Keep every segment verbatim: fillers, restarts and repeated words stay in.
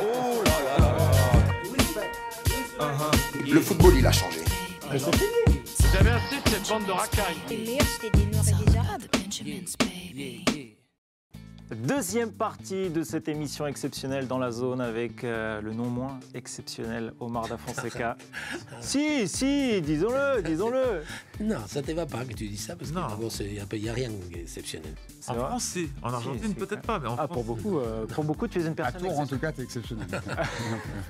Oh là là là là. Uh-huh. Le football, il a changé. Mais c'est fini. Vous avez assez de cette bande de racailles. Les meilleurs, c'était des Noirs et des Arabes. Deuxième partie de cette émission exceptionnelle dans la zone avec euh, le non moins exceptionnel Omar da Fonseca. Si, si, disons-le, disons-le. Non, ça ne te va pas que tu dis ça parce qu'il n'y a rien d'exceptionnel. En France, si. En Argentine, si, peut-être pas, mais en ah, France, pour beaucoup, euh, pour beaucoup, tu es une personne. À Tours, en tout cas, tu es exceptionnel.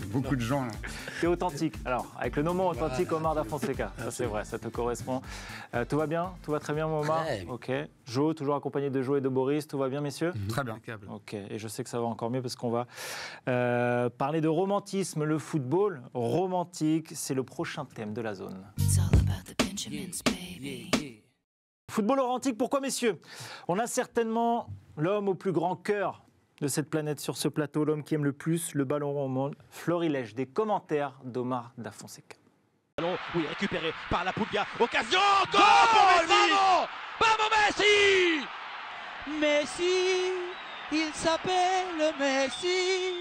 Beaucoup non. de gens. Tu es authentique. Alors, avec le nom moins authentique, Omar da Fonseca. Ça, c'est vrai, ça te correspond. Euh, tout va bien? Tout va très bien, mon Omar? Très bien. Ok. Jo, toujours accompagné de Jo et de Boris. Tout va bien, messieurs? Mmh. Très bien. Ok. Et je sais que ça va encore mieux parce qu'on va euh, parler de romantisme. Le football romantique, c'est le prochain thème de la zone. It's all about the Benjamins, baby. Yeah, yeah. Football romantique, pourquoi, messieurs? On a certainement l'homme au plus grand cœur de cette planète sur ce plateau, l'homme qui aime le plus le ballon rond au monde. Florilège des commentaires d'Omar da Fonseca. Ballon, oui, récupéré par la Pulga. Occasion, goal pour Messi. Bravo Messi. Messi, il s'appelle Messi.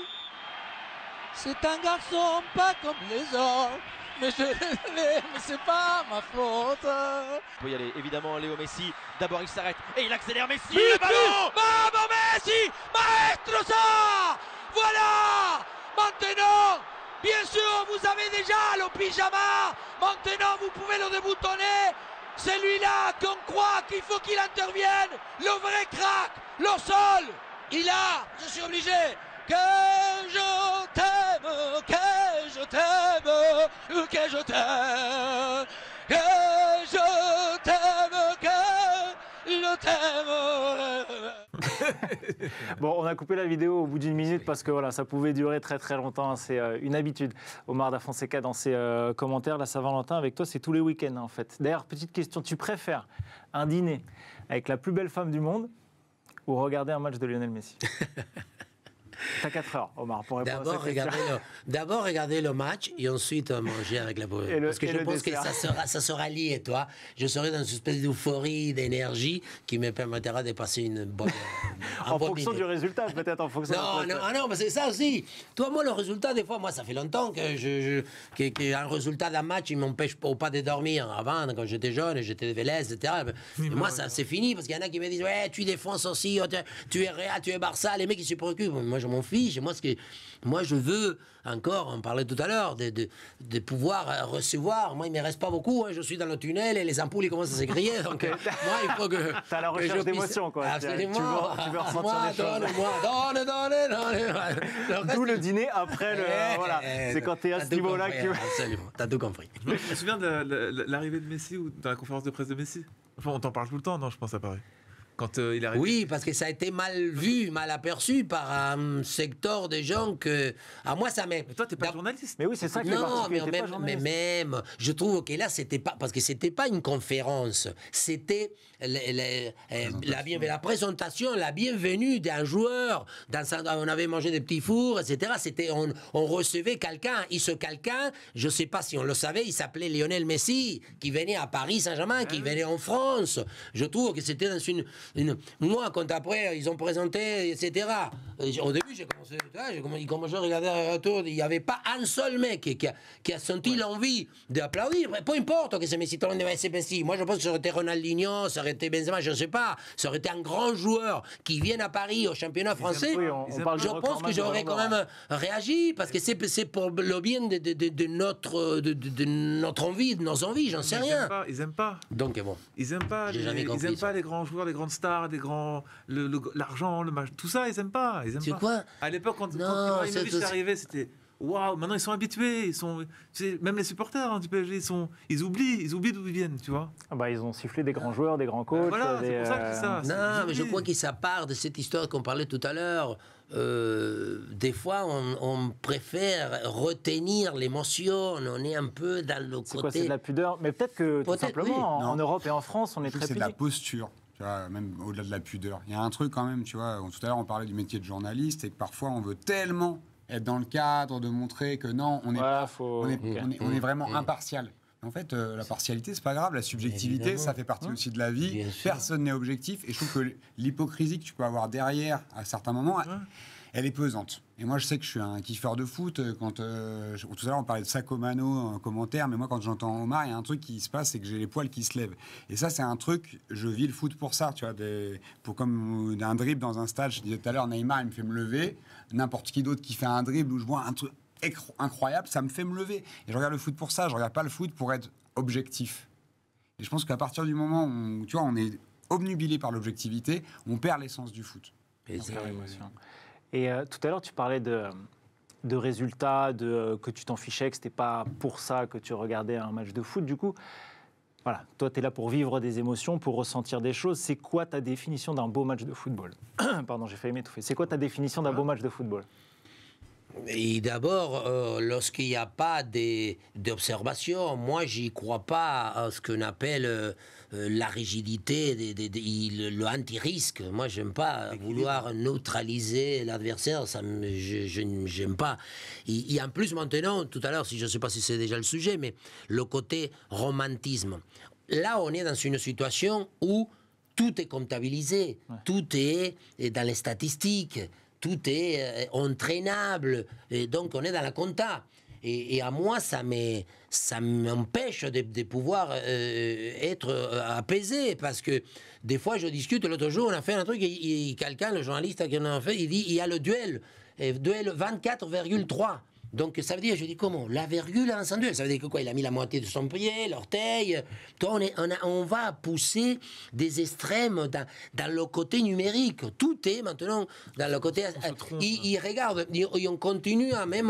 C'est un garçon pas comme les autres. Mais je l'ai, mais c'est pas ma faute. Il peut y aller, évidemment, Léo Messi. D'abord, il s'arrête et il accélère. Messi, but, le ballon. Bravo Messi. Maestro, ça. Voilà. Maintenant, bien sûr, vous avez déjà le pyjama. Maintenant, vous pouvez le déboutonner. C'est lui-là qu'on croit qu'il faut qu'il intervienne. Le vrai crack, le seul. Il a, je suis obligé, que je t'aime, que je t'aime, que je t'aime, que je t'aime, que je t'aime. Bon, on a coupé la vidéo au bout d'une minute parce que voilà, ça pouvait durer très très longtemps. C'est euh, une habitude. Omar da Fonseca dans ses euh, commentaires. La Saint-Valentin avec toi, c'est tous les week-ends hein, en fait. D'ailleurs, petite question, tu préfères un dîner avec la plus belle femme du monde ou regarder un match de Lionel Messi? T'as quatre heures, Omar, pour répondre d'abord à cette regarder question. D'abord, regarder le match et ensuite manger avec la pauvre. Parce que je pense dessert. que ça sera, ça sera lié, toi. Je serai dans une espèce d'euphorie, d'énergie qui me permettra de passer une bonne... Un en bon fonction idée. du résultat, peut-être, en fonction... Non, de non, ah non, mais c'est ça aussi. Toi, moi, le résultat, des fois, moi, ça fait longtemps que je, je, qu'un résultat d'un match, il m'empêche pas, pas de dormir. Avant, quand j'étais jeune, j'étais de Vélez, et cetera. Et moi, ça, c'est fini, parce qu'il y en a qui me disent, ouais, tu défenses aussi, tu es Real, tu es Barça, les mecs, ils se préoccupent. Moi, je m'en fiche. Moi, ce que, moi, je veux encore, on parlait tout à l'heure, de, de, de pouvoir recevoir. Moi, il ne me reste pas beaucoup. Hein. Je suis dans le tunnel et les ampoules, ils commencent à s'écrier. Donc, moi, il faut que... T'as la recherche d'émotions, quoi. Absolument. Tu veux, tu veux ressentir moi, des donne, choses. Moi, donne, donne, donne. D'où le dîner après le... Voilà. C'est quand t'es à ce niveau-là que... Absolument. T'as tout compris. Je me souviens de l'arrivée de Messi ou de la conférence de presse de Messi. Enfin, on t'en parle tout le temps, non, je pense, à Paris. Quand, euh, il arrive... Oui, parce que ça a été mal vu, mal aperçu par un secteur de gens que... À moi, ça m'aime. Mais toi, t'es pas journaliste. Mais oui, c'est ça qui est particulier. Non, mais, même, mais même, je trouve que là, c'était pas... Parce que c'était pas une conférence. C'était la, la, la présentation, la bienvenue d'un joueur. Dans sa, on avait mangé des petits fours, et cetera. C'était, on, on recevait quelqu'un. Et ce quelqu'un, je sais pas si on le savait, il s'appelait Lionel Messi, qui venait à Paris Saint-Germain, qui ah, venait oui. en France. Je trouve que c'était dans une... Une... Moi, quand après, ils ont présenté, et cetera. Au début, j'ai commencé, j'ai commencé à regarder à retour. Il n'y avait pas un seul mec qui a, qui a senti ouais. l'envie d'applaudir. Peu importe que c'est Messi, c'est Messi. Moi, je pense que ça aurait été Ronaldinho, ça aurait été Benzema, je ne sais pas. Ça aurait été un grand joueur qui vient à Paris au championnat français. Oui, on, on parle je pense que j'aurais quand même réagi parce que c'est pour le bien de, de, de, de, notre, de, de, de notre envie, de nos envies, j'en sais rien. Ils n'aiment pas. Donc, bon. Ils n'aiment pas, pas les grands joueurs, les grandes stars, des grands, l'argent, le, le, le tout ça, ils aiment pas. Ils aiment pas. Quoi à l'époque, quand, quand Ibrahimovic est arrivé, c'était waouh. Maintenant, ils sont habitués. Ils sont, tu sais, même les supporters hein, du P S G, ils sont, ils oublient, ils oublient d'où ils viennent, tu vois. Ah bah, ils ont sifflé des grands joueurs, des grands coachs. Voilà, c'est pour ça que ça. Non, mais je crois que ça part de cette histoire qu'on parlait tout à l'heure. Euh, des fois, on, on préfère retenir l'émotion. On est un peu dans le côté. C'est quoi, c'est de la pudeur, mais peut-être que peut tout simplement, oui. en, en Europe et en France, on est très. C'est de la posture. Tu vois, même au-delà de la pudeur. Il y a un truc quand même, tu vois, tout à l'heure on parlait du métier de journaliste et que parfois on veut tellement être dans le cadre de montrer que non, on est, voilà, pas, faut... on est, mmh. on est, on est vraiment mmh. impartial. En fait, euh, la partialité, c'est pas grave, la subjectivité, évidemment. Ça fait partie aussi de la vie, personne n'est objectif et je trouve que l'hypocrisie que tu peux avoir derrière à certains moments... Mmh. elle est pesante. Et moi, je sais que je suis un kiffeur de foot. Quand, euh, je, tout à l'heure, on parlait de Sacomano en commentaire, mais moi, quand j'entends Omar, il y a un truc qui se passe, c'est que j'ai les poils qui se lèvent. Et ça, c'est un truc, je vis le foot pour ça, tu vois, des, pour comme un dribble dans un stade. Je disais tout à l'heure, Neymar, il me fait me lever. N'importe qui d'autre qui fait un dribble où je vois un truc incroyable, ça me fait me lever. Et je regarde le foot pour ça, je regarde pas le foot pour être objectif. Et je pense qu'à partir du moment où, tu vois, on est obnubilé par l'objectivité, on perd l'essence du foot. Et c'est l'émotion. Et euh, tout à l'heure, tu parlais de, de résultats, de, euh, que tu t'en fichais, que ce n'était pas pour ça que tu regardais un match de foot. Du coup, voilà, toi, tu es là pour vivre des émotions, pour ressentir des choses. C'est quoi ta définition d'un beau match de football? Pardon, j'ai failli m'étouffer. C'est quoi ta définition d'un beau match de football? Et d'abord, euh, lorsqu'il n'y a pas d'observation, moi, je n'y crois pas à ce qu'on appelle euh, la rigidité, de, de, de, de, le anti-risque. Moi, je n'aime pas vouloir neutraliser l'adversaire, ça, je n'aime pas. Et, et en plus, maintenant, tout à l'heure, si je ne sais pas si c'est déjà le sujet, mais le côté romantisme. Là, on est dans une situation où tout est comptabilisé, ouais. Tout est dans les statistiques. Tout est euh, entraînable, et donc on est dans la compta. Et, et à moi, ça m'empêche de, de pouvoir euh, être apaisé, parce que des fois, je discute, l'autre jour, on a fait un truc, et, et quelqu'un, le journaliste qui en a fait, il dit, il y a le duel, et duel vingt-quatre virgule trois. Donc ça veut dire, je dis comment? La virgule à un duel, ça veut dire que quoi? Il a mis la moitié de son pied, l'orteil. On, on, on va pousser des extrêmes dans, dans le côté numérique. Tout est maintenant dans le côté... Il, il regarde, il, il, on continue à même...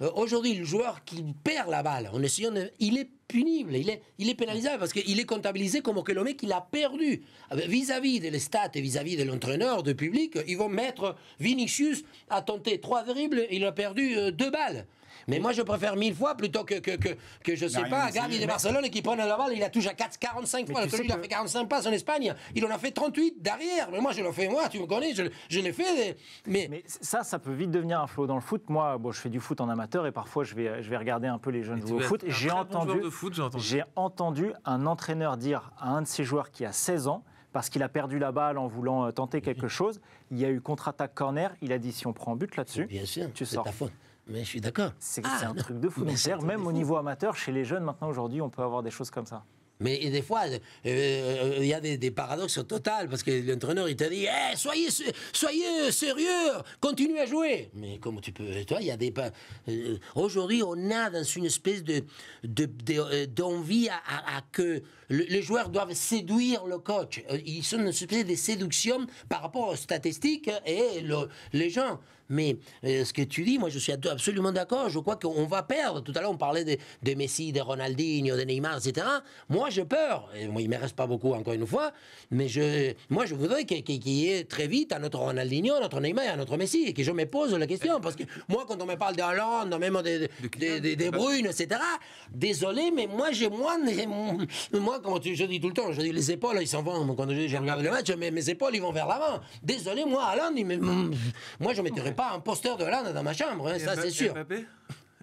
Euh, Aujourd'hui, le joueur qui perd la balle, on est, on est, il est punible, il est, il est pénalisable, parce qu'il est comptabilisé comme que le mec, il a perdu. Vis-à-vis des stats et vis-à-vis de l'entraîneur, du public, ils vont mettre Vinicius à tenter trois dribbles, il a perdu euh, deux balles. Mais moi, je préfère mille fois plutôt que, que, que, que je ne sais non, pas, Gavi de Barcelone qui prend la balle, il la touche à quarante-cinq fois. Celui-là a fait quarante-cinq passes en Espagne, il en a fait trente-huit derrière. Mais moi, je le fais, moi, tu me connais, je, je l'ai fait. Mais... mais ça, ça peut vite devenir un fléau dans le foot. Moi, bon, je fais du foot en amateur et parfois, je vais, je vais regarder un peu les jeunes jouer au foot. J'ai entendu, bon entendu. entendu un entraîneur dire à un de ses joueurs qui a seize ans, parce qu'il a perdu la balle en voulant tenter quelque chose, il y a eu contre-attaque corner, il a dit si on prend but là-dessus, tu sors. Ta faute. Mais je suis d'accord. C'est ah, un non. truc de fou. Même au niveau amateur, chez les jeunes, maintenant, aujourd'hui, on peut avoir des choses comme ça. Mais des fois, il euh, y a des, des paradoxes totaux, parce que l'entraîneur, il te dit hey, « soyez, soyez sérieux, continuez à jouer !» Mais comment tu peux... Toi, il y a des... Euh, Aujourd'hui, on a dans une espèce de, de, de, d'envie à, à, à que le, les joueurs doivent séduire le coach. Ils sont dans une espèce de séduction par rapport aux statistiques et le, les gens. Mais euh, ce que tu dis, moi, je suis absolument d'accord. Je crois qu'on va perdre. Tout à l'heure, on parlait de, de Messi, de Ronaldinho, de Neymar, et cetera. Moi, j'ai peur. Et moi, il ne me reste pas beaucoup, encore une fois. Mais je, moi, je voudrais qu'il y ait très vite à notre Ronaldinho, à notre Neymar et à notre Messi. Et que je me pose la question. Parce que moi, quand on me parle de Hollande, même de, de, de, de, de Brune, et cetera. Désolé, mais moi, j'ai moins... Moi, comme je dis tout le temps, je dis les épaules, ils s'en vont. Quand je, je regarde le match, mes, mes épaules, ils vont vers l'avant. Désolé, moi, Hollande, il me, moi, je mettrais pas un poster de Hollande dans ma chambre, hein, ça c'est sûr. Mbappé,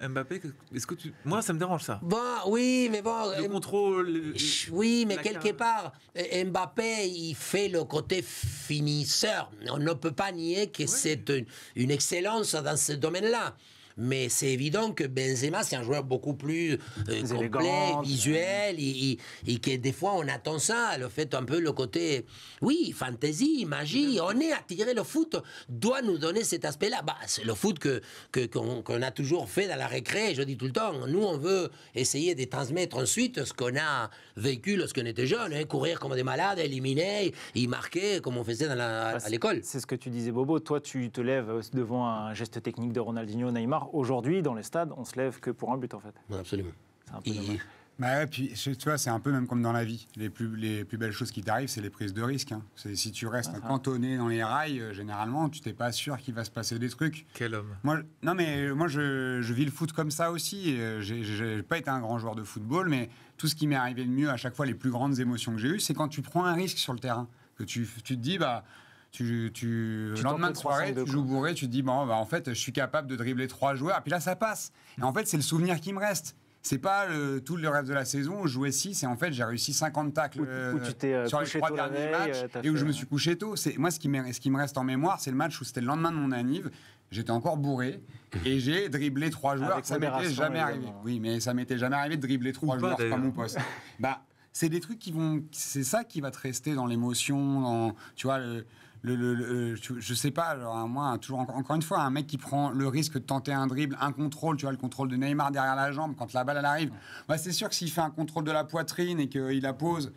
Mbappé est-ce que tu... Moi, ça me dérange, ça. Bon, oui, mais bon... Le contrôle... Le... Oui, mais quelque part, Mbappé, il fait le côté finisseur. On ne peut pas nier que oui. C'est une excellence dans ce domaine-là. Mais c'est évident que Benzema, c'est un joueur beaucoup plus euh, complet, visuel, et, et, et que des fois, on attend ça, le fait un peu le côté, oui, fantaisie, magie, on est attiré, le foot doit nous donner cet aspect-là. Bah, c'est le foot que, que, qu'on, qu'on a toujours fait dans la récré, je dis tout le temps, nous, on veut essayer de transmettre ensuite ce qu'on a vécu lorsqu'on était jeune, hein, courir comme des malades, éliminer, y marquer, comme on faisait dans la, bah, à l'école. C'est ce que tu disais, Bobo, toi, tu te lèves devant un geste technique de Ronaldinho, Neymar. Aujourd'hui, dans les stades, on se lève que pour un but, en fait. Absolument. C'est un peu dommage. Bah ouais, puis, tu vois, c'est un peu même comme dans la vie. Les plus, les plus belles choses qui t'arrivent, c'est les prises de risque. Hein. Si tu restes ah, cantonné dans les rails, euh, généralement, tu t'es pas sûr qu'il va se passer des trucs. Quel homme. Moi, non, mais moi, je, je vis le foot comme ça aussi. Euh, j'ai pas été un grand joueur de football, mais tout ce qui m'est arrivé de mieux, à chaque fois, les plus grandes émotions que j'ai eues, c'est quand tu prends un risque sur le terrain. Que tu, tu te dis, bah... Tu, tu, tu lendemain de soirée, tu joues bourré, tu te dis bon, bah, en fait, je suis capable de dribbler trois joueurs, et puis là, ça passe. Et en fait, c'est le souvenir qui me reste. c'est pas le, tout le reste de la saison où je jouais six et en fait j'ai réussi cinquante tacles où, euh, où tu t'es sur les trois derniers matchs et fait... où je me suis couché tôt. C'est, moi, ce qui, ce qui me reste en mémoire, c'est le match où c'était le lendemain de mon anniv'. J'étais encore bourré et j'ai dribblé trois joueurs. Avec ça m'était jamais arrivé. Oui, mais ça m'était jamais arrivé de dribbler trois joueurs sur mon poste. Bah, c'est des trucs qui vont. C'est ça qui va te rester dans l'émotion. Dans, tu vois, le, le, le, le, je sais pas. Alors, moi, toujours encore une fois, un mec qui prend le risque de tenter un dribble, un contrôle. Tu vois, le contrôle de Neymar derrière la jambe quand la balle elle arrive. Bah, c'est sûr que s'il fait un contrôle de la poitrine et qu'il la pose.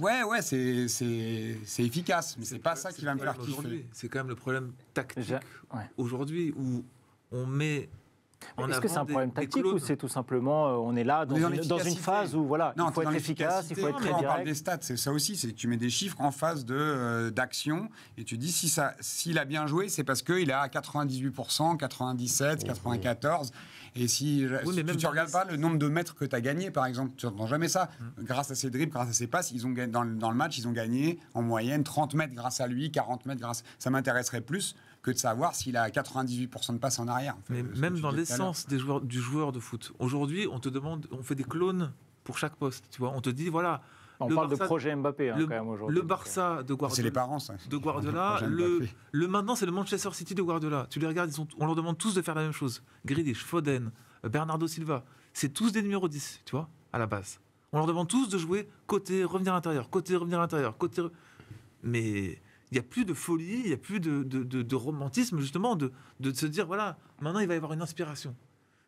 Ouais, ouais, c'est, c'est, c'est efficace, mais c'est, c'est pas ça qui va me faire kiffer. C'est quand même le problème tactique ja, ouais. aujourd'hui où on met. En Est-ce que c'est un problème tactique ou c'est tout simplement euh, on est là dans, on est une, dans une phase où voilà, non, il faut être efficace, il faut être très direct. On parle des stats, c'est ça aussi, c'est que tu mets des chiffres en phase de, euh, d'action et tu dis si ça, s'il a bien joué, c'est parce qu'il est à quatre-vingt-dix-huit pour cent, quatre-vingt-dix-sept pour cent, oh, quatre-vingt-quatorze pour cent. Et si, oui, si tu ne regardes pas le nombre de mètres que tu as gagné, par exemple, tu n'entends jamais ça. Hum. Grâce à ses dribbles, grâce à ses passes, ils ont, dans, le, dans le match, ils ont gagné en moyenne trente mètres grâce à lui, quarante mètres grâce. Ça m'intéresserait plus que de savoir s'il a quatre-vingt-dix-huit pour cent de passes en arrière. En fait, mais même dans l'essence des joueurs, du joueur de foot. Aujourd'hui, on te demande, on fait des clones pour chaque poste. Tu vois, on te dit voilà. On parle Barça, de projet Mbappé hein, le, quand même aujourd'hui. Le Barça de Guardiola. C'est les parents, ça. De Guardiola. Le, le, le maintenant, c'est le Manchester City de Guardiola. Tu les regardes, ils sont, on leur demande tous de faire la même chose. Grealish, Foden, Bernardo Silva, c'est tous des numéros dix, tu vois, à la base. On leur demande tous de jouer côté, revenir à l'intérieur, côté, revenir à l'intérieur, côté. Mais. Il n'y a plus de folie, il n'y a plus de, de, de, de romantisme, justement, de, de se dire, voilà, maintenant, il va y avoir une inspiration.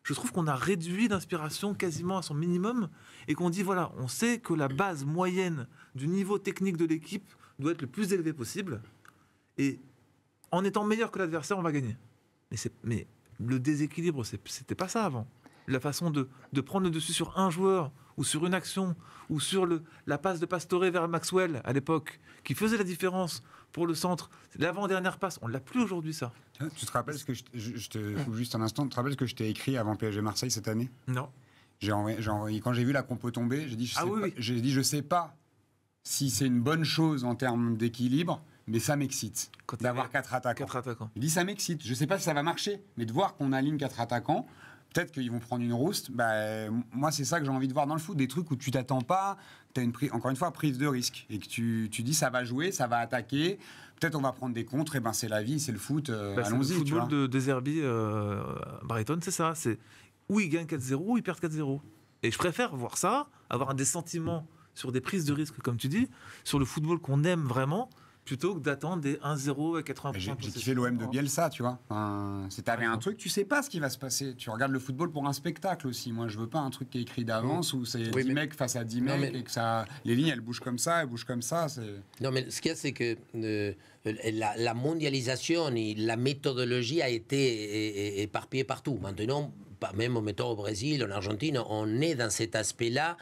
Je trouve qu'on a réduit l'inspiration quasiment à son minimum et qu'on dit, voilà, on sait que la base moyenne du niveau technique de l'équipe doit être le plus élevé possible et en étant meilleur que l'adversaire, on va gagner. Mais, c'est, mais le déséquilibre, c'est, c'était pas ça avant. La façon de, de prendre le dessus sur un joueur ou sur une action, ou sur le, la passe de Pastore vers Maxwell, à l'époque, qui faisait la différence pour le centre. L'avant-dernière passe, on ne l'a plus aujourd'hui, ça. Tu te rappelles ce que je, je, je te coupe juste un instant, tu te rappelles ce que je t'ai écrit avant P S G Marseille cette année ? Non. J'ai envoyé, j'ai envoyé, quand j'ai vu la compo tomber, j'ai dit, je ne ah oui, oui. sais pas si c'est une bonne chose en termes d'équilibre, mais ça m'excite quand d'avoir quatre attaquants. quatre attaquants. Je dis ça m'excite, je ne sais pas si ça va marcher, mais de voir qu'on aligne quatre attaquants, peut-être qu'ils vont prendre une rouste. Bah, moi, c'est ça que j'ai envie de voir dans le foot. Des trucs où tu t'attends pas, tu as une prise, encore une fois, prise de risque. Et que tu, tu dis, ça va jouer, ça va attaquer. Peut-être on va prendre des contres. Et ben, c'est la vie, c'est le foot. Euh, bah, allons-y. C'est le football de Deserbi, euh, Brighton, c'est ça. C'est où ils gagnent quatre zéro, ou ils perdent quatre zéro. Et je préfère voir ça, avoir des sentiments sur des prises de risque, comme tu dis, sur le football qu'on aime vraiment, plutôt que d'attendre des un zéro à quatre-vingts pour cent. J'ai, j'ai kiffé l'O M de Bielsa, tu vois. Enfin, c'est t'avais un truc, tu sais pas ce qui va se passer. Tu regardes le football pour un spectacle aussi. Moi, je veux pas un truc qui est écrit d'avance où c'est oui, dix mais... mecs face à dix non, mecs mais... et que ça, les lignes, elles bougent comme ça, elles bougent comme ça. C'est... Non, mais ce qu'il y a, c'est que euh, la, la mondialisation, la méthodologie a été éparpillée partout. Maintenant, même mettons au Brésil, en Argentine, on est dans cet aspect-là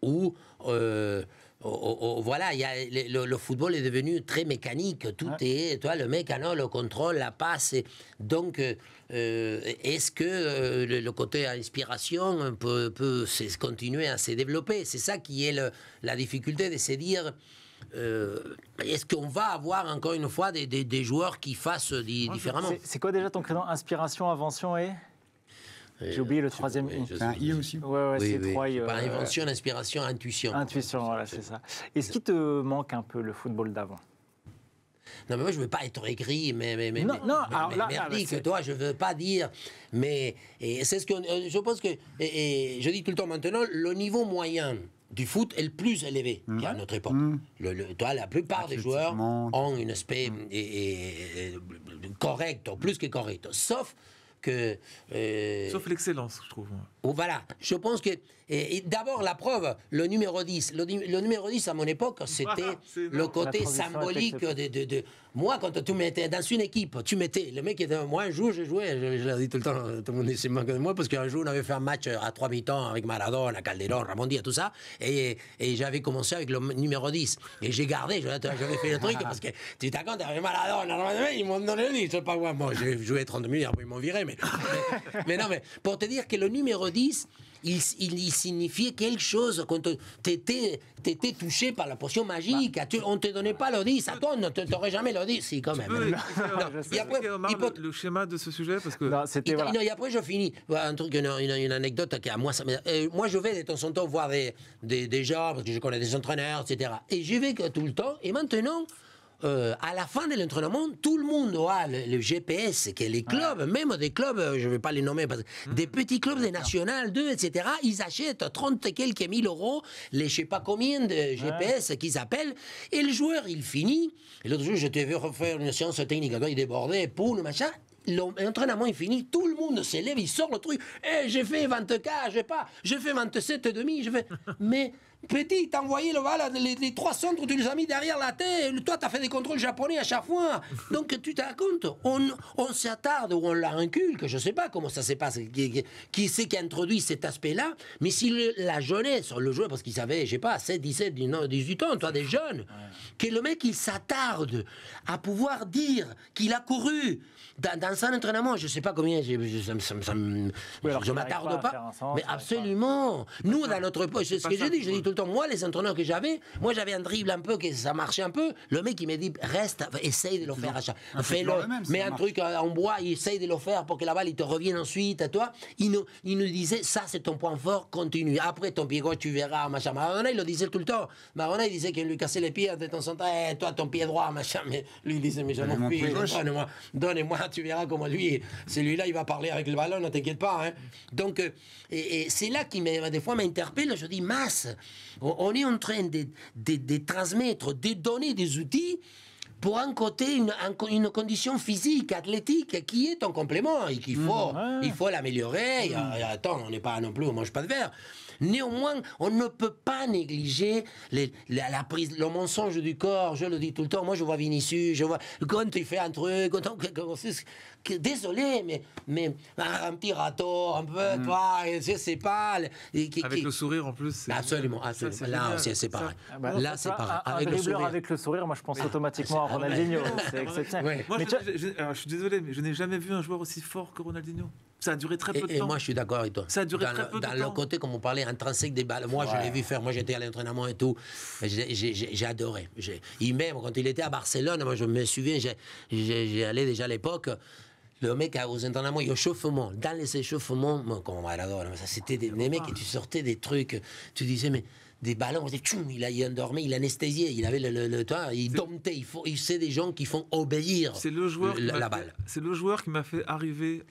où... Euh, Oh, oh, oh, voilà, y a, le, le football est devenu très mécanique. Tout ouais. est, toi, le mec, ah non, le contrôle, la passe. Et donc, euh, est-ce que euh, le, le côté inspiration peut, peut continuer à se développer? C'est ça qui est le, la difficulté de se dire. Euh, est-ce qu'on va avoir encore une fois des, des, des joueurs qui fassent di- ouais, différemment? C'est, c'est quoi déjà ton créneau? Inspiration, invention et... J'ai oublié le troisième I. C'est un I aussi. Ouais, ouais, oui, c'est oui. trois I. Euh, invention, euh, inspiration, intuition. Intuition, voilà, c'est ça. Est-ce qu'il te manque un peu le football d'avant ? Non, mais moi, je ne veux pas être aigri, mais... mais, mais non, mais, non, mais, alors mais, là... Merdique, alors c'est... toi, je ne veux pas dire, mais... Et c'est ce que... Je pense que... Et, et, je dis tout le temps maintenant, le niveau moyen du foot est le plus élevé mmh. qu'à notre époque. Mmh. Le, le, toi, la plupart des joueurs ont une aspect mmh. et, et, correct, plus que correct. Sauf... Que, euh, sauf l'excellence, je trouve. Voilà, je pense que... Et, et d'abord, la preuve, le numéro dix. Le, le numéro dix, à mon époque, c'était ah, le côté symbolique de, de, de... Moi, quand tu mettais dans une équipe, tu mettais... Le mec était... Moi, un jour, j'ai joué, je, je l'ai dit tout le temps, tout le monde s'est moqué de moi, parce qu'un jour, on avait fait un match à trois mi-temps avec Maradona, Calderon, Rabondi, et tout ça, et, et j'avais commencé avec le numéro dix. Et j'ai gardé, j'avais fait le truc, parce que tu t'accordes, avec Maradona, ils m'ont donné le dix, c'est pas moi. Moi, j'ai joué trente minutes, après ils m'ont viré, mais... mais, mais non, mais pour te dire que le numéro dix... il, il, il signifiait quelque chose quand tu étais, étais touché par la potion magique. Bah, tu, on ne te donnait pas l'odice. Attends, on ne t'aurait jamais l'odice. Si, quand même. Peux, non, non, et après, il peut... le, le schéma de ce sujet parce que... non, et, voilà. non, et après, je finis. Un truc, une, une, une anecdote qui à moi, ça euh, moi, je vais de temps en temps voir des, des, des gens, parce que je connais des entraîneurs, et cetera. Et j'y vais tout le temps. Et maintenant... Euh, à la fin de l'entraînement, tout le monde a le, le G P S, que les clubs, ouais. même des clubs, je ne vais pas les nommer, parce que mmh. des petits clubs des Nationales deux, et cetera, ils achètent trente et quelques mille euros, les je ne sais pas combien de G P S ouais. qu'ils appellent, et le joueur, il finit. Et l'autre jour, je t'ai vu refaire une séance technique, il débordait, poule, machin. L'entraînement est fini, tout le monde se lève, il sort le truc. Hey, j'ai fait vingt K, j'ai pas, j'ai fait vingt-sept et demi, je fais. Mais petit, t'as envoyé le, voilà, les, les trois centres, tu les as mis derrière la tête. Toi, t'as fait des contrôles japonais à chaque fois. Donc tu te racontes, on, on s'attarde ou on l'inculque, je sais pas comment ça se passe, qui, qui c'est qui a introduit cet aspect-là. Mais si le, la jeunesse, le joueur, parce qu'ils avaient, je sais pas, sept, dix-sept, dix-huit ans, toi, des jeunes, ouais. que le mec, il s'attarde à pouvoir dire qu'il a couru dans, dans un entraînement, je sais pas combien, je, je, ça, ça, ça, oui, je m'attarde pas, pas sens, mais absolument. Pas. Nous, dans notre poche, c'est ce que je dis, je dis tout le temps, moi, les entraîneurs que j'avais, moi, j'avais un dribble un peu, que ça marchait un peu, le mec, il me dit, reste, essaye de le faire, fais-le, mets un truc en bois, essaye de le faire pour que la balle, il te revienne ensuite à toi. Il nous, il nous disait, ça, c'est ton point fort, continue. Après, ton pied gauche, tu verras, machin. Maradona, il le disait tout le temps. Maradona, il disait qu'il lui cassait les pieds, de temps en temps, eh, toi, ton pied droit, machin. Mais lui, il disait, mais je n'en puis, donne-moi, donne-moi, tu verras comment lui, celui-là, il va parler avec le ballon, ne t'inquiète pas. Hein. Donc, et, et c'est là qui, des fois, m'interpelle, je dis, masse, on est en train de, de, de transmettre, de donner des outils pour un côté, une, une condition physique, athlétique, qui est en complément et qu'il faut, mmh, ouais. il faut l'améliorer. Mmh. Attends, on n'est pas non plus, on ne mange pas de verre. Néanmoins, on ne peut pas négliger les, la, la prise, le mensonge du corps. Je le dis tout le temps. Moi, je vois Vinicius, je vois quand il fait un truc. Quand, quand, désolé, mais, mais un petit râteau, un peu, mmh. toi, je sais pas. Et, qui, avec qui... le sourire en plus. Absolument, absolument. Ça, là, c'est pareil. Ah bah, là, c'est pareil. Un, avec, un le avec le sourire, moi, je pense mais, automatiquement. Ronaldinho, c'est exceptionnel. Ouais. Moi, je, je, alors, je suis désolé, mais je n'ai jamais vu un joueur aussi fort que Ronaldinho. Ça a duré très peu de et temps. Et moi, je suis d'accord avec toi. Ça a duré dans très le, peu de dans temps. Dans le côté, comme on parlait, intrinsèque des balles. Moi, ouais. je l'ai vu faire. Moi, j'étais à l'entraînement et tout. J'ai adoré. Il même, quand il était à Barcelone, moi, je me souviens, j'y allais déjà à l'époque. Le mec aux entraînements, il échauffement. Dans les échauffements, moi, comme Maradona, c'était des, des mecs et tu sortais des trucs. Tu disais, mais. Des ballons, il a endormi, il a anesthésié, il avait le, le, le toit, il domptait, il faut, il sait des gens qui font obéir le joueur la, la balle. C'est le joueur qui m'a fait arriver,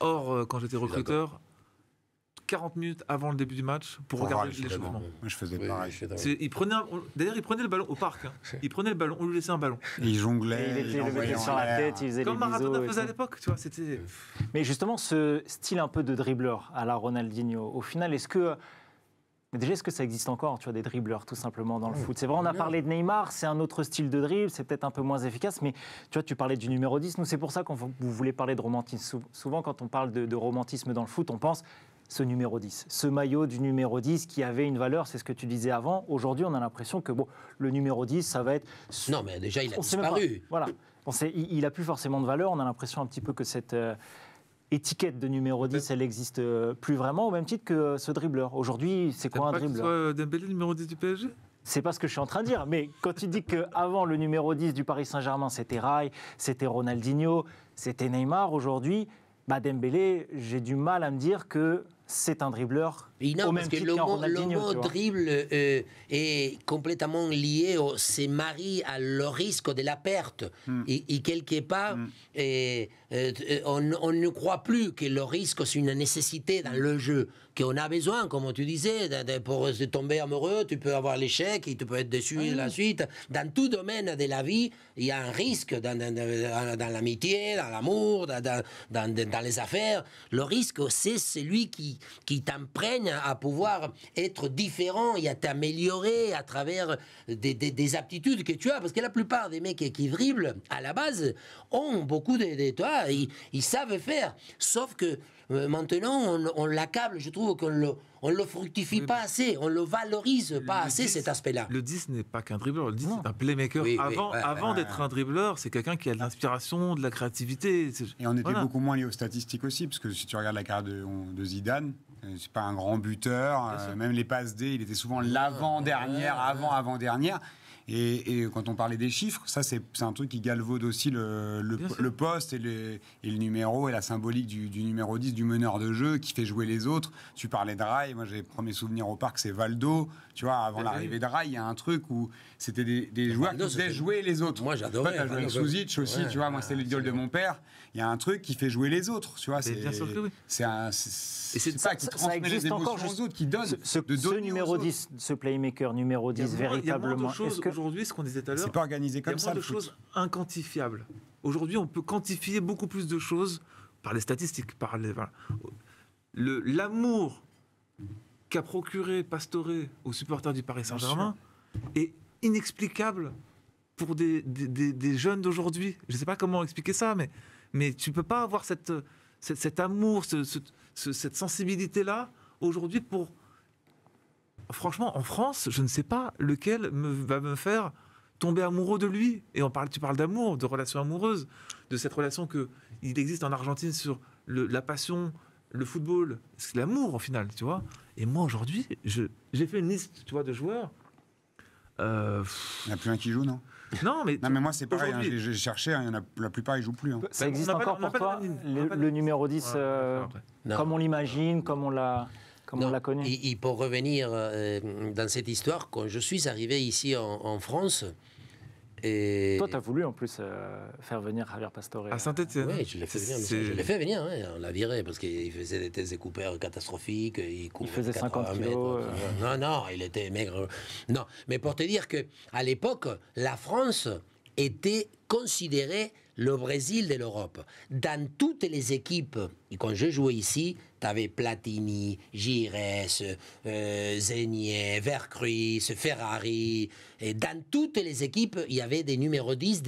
hors quand j'étais recruteur, quarante minutes avant le début du match pour oh, regarder l'échauffement. Je faisais oui, pareil. Il prenait, d'ailleurs, il prenait le ballon au parc. Hein. Il prenait le ballon, on lui laissait un ballon. Il jonglait, et il, était, il le mettait sur la tête, il faisait comme les comme Maradona faisait à l'époque, tu vois. C'était. Mais justement, ce style un peu de dribbleur à la Ronaldinho, au final, est-ce que Mais déjà, est-ce que ça existe encore, tu vois, des dribbleurs, tout simplement, dans le foot? C'est vrai, on a parlé de Neymar, c'est un autre style de dribble, c'est peut-être un peu moins efficace, mais tu vois, tu parlais du numéro dix, nous, c'est pour ça qu'on vous voulez parler de romantisme. Souvent, quand on parle de, de romantisme dans le foot, on pense ce numéro dix, ce maillot du numéro dix qui avait une valeur, c'est ce que tu disais avant. Aujourd'hui, on a l'impression que, bon, le numéro dix, ça va être... Non, mais déjà, il a on disparu. Voilà, on sait, il n'a plus forcément de valeur, on a l'impression un petit peu que cette... Euh, étiquette de numéro dix, elle n'existe plus vraiment, au même titre que ce dribbleur. Aujourd'hui, c'est quoi un dribbleur? C'est pas Dembélé, numéro dix du P S G? C'est pas ce que je suis en train de dire, mais quand tu dis qu'avant, le numéro dix du Paris Saint-Germain, c'était Raï, c'était Ronaldinho, c'était Neymar, aujourd'hui, bah Dembélé, j'ai du mal à me dire que c'est un dribbleur. Non, au même parce que le mot, le mot dribble euh, est complètement lié, au, c'est marié à le risque de la perte. Mm. Et, et quelque part, mm. et, euh, on, on ne croit plus que le risque, c'est une nécessité dans le jeu, qu'on a besoin, comme tu disais, de, de, pour se tomber amoureux, tu peux avoir l'échec, tu peux être déçu mm. la suite. Dans tout domaine de la vie, il y a un risque, dans, dans, dans, dans l'amitié, dans l'amour, dans, dans, dans, dans les affaires. Le risque, c'est celui qui, qui t'imprègne à pouvoir être différent et à t'améliorer à travers des, des, des aptitudes que tu as. Parce que la plupart des mecs qui dribblent, à la base, ont beaucoup de... de toi, ils, ils savent faire. Sauf que euh, maintenant, on, on l'accable, je trouve qu'on le... On ne le fructifie oui, pas assez, on ne le valorise pas le assez, dix, cet aspect-là. Le dix n'est pas qu'un dribbleur, le dix c'est un playmaker. Oui, avant oui, ouais, avant ouais, d'être ouais. un dribbleur, c'est quelqu'un qui a de l'inspiration, de la créativité. Et on était voilà. beaucoup moins lié aux statistiques aussi, parce que si tu regardes la carrière de, de Zidane, C'est pas un grand buteur. Euh, même les passes D, il était souvent l'avant-dernière, avant-avant-dernière. Et, et quand on parlait des chiffres, ça c'est un truc qui galvaude aussi le, le, le poste et, les, et le numéro et la symbolique du, du numéro dix, du meneur de jeu qui fait jouer les autres. Tu parlais de Raï, moi j'ai premier souvenir au parc, c'est Valdo. Tu vois, avant l'arrivée de Raï, il y a un truc où c'était des, des joueurs Valdo, qui faisaient jouer les autres. Moi j'adorais. Tu as joué avec Souzic aussi, ouais, tu vois, moi c'était le gueule de mon père. Il y a un truc qui fait jouer les autres, tu vois. C'est oui. un... C'est ça qui transmet les émotions aux autres, qui donne ce, de ce numéro dix, ce playmaker numéro dix, véritablement. Aujourd'hui, ce qu'on disait tout à l'heure, c'est pas organisé comme ça. Il y a moins de choses inquantifiables. Aujourd'hui, on peut quantifier beaucoup plus de choses par les statistiques, par les, voilà. Le l'amour qu'a procuré Pastore aux supporters du Paris Saint-Germain est inexplicable pour des, des, des, des jeunes d'aujourd'hui. Je ne sais pas comment expliquer ça, mais mais tu peux pas avoir cette, cette cet amour, ce, ce, cette sensibilité là aujourd'hui pour. Franchement, en France, je ne sais pas lequel me, va me faire tomber amoureux de lui. Et on parle, tu parles d'amour, de relation amoureuse, de cette relation qu'il existe en Argentine sur le, la passion, le football. C'est l'amour, au final, tu vois. Et moi, aujourd'hui, j'ai fait une liste, tu vois, de joueurs. Euh... Il n'y a plus un qui joue, non? Non mais, non, mais moi, c'est pareil. Hein, j'ai cherché, hein, la plupart, ils jouent plus. Hein. Ça existe encore pour toi, le numéro dix, ouais, euh, comme on l'imagine, comme on l'a... Comme non, on l'a connu. Et, et pour revenir euh, dans cette histoire, quand je suis arrivé ici en, en France... Et... Toi, tu as voulu en plus euh, faire venir Javier Pastore. À Saint-Étienne. Oui, je l'ai fait venir. Je l'ai fait venir, ouais, on l'a viré, parce qu'il faisait des tests de coupeurs catastrophiques. Il, il faisait cinquante kilos. Mètres, euh... Non, non, il était maigre. Non, mais pour te dire qu'à l'époque, la France était considérée le Brésil de l'Europe. Dans toutes les équipes, et quand je jouais ici, tu avais Platini, Gires, euh, Zegné, Vercruz, Ferrari. Et dans toutes les équipes, il y avait des numéros dix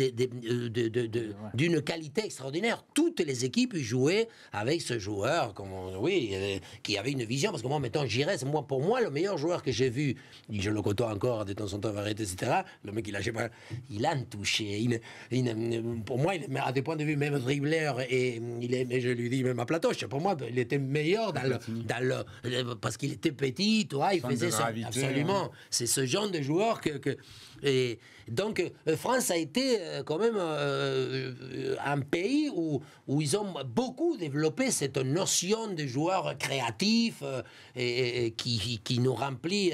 d'une qualité extraordinaire. Toutes les équipes jouaient avec ce joueur comme, oui, euh, qui avait une vision. Parce que moi, mettons, Gires, moi, pour moi, le meilleur joueur que j'ai vu, je le côtoie encore de temps en temps, et cetera. Le mec, il a, il a un touché. Il, il, pour moi, il, à des points de vue, même dribbleur, et, et je lui dis, même à Platoche, pour moi, il était meilleur dans le, dans le, parce qu'il était petit, toi, il faisait ça. Absolument. Hein. C'est ce genre de joueur que... que et donc, France a été quand même euh, un pays où, où ils ont beaucoup développé cette notion de joueur créatif euh, et, et qui, qui nous remplit...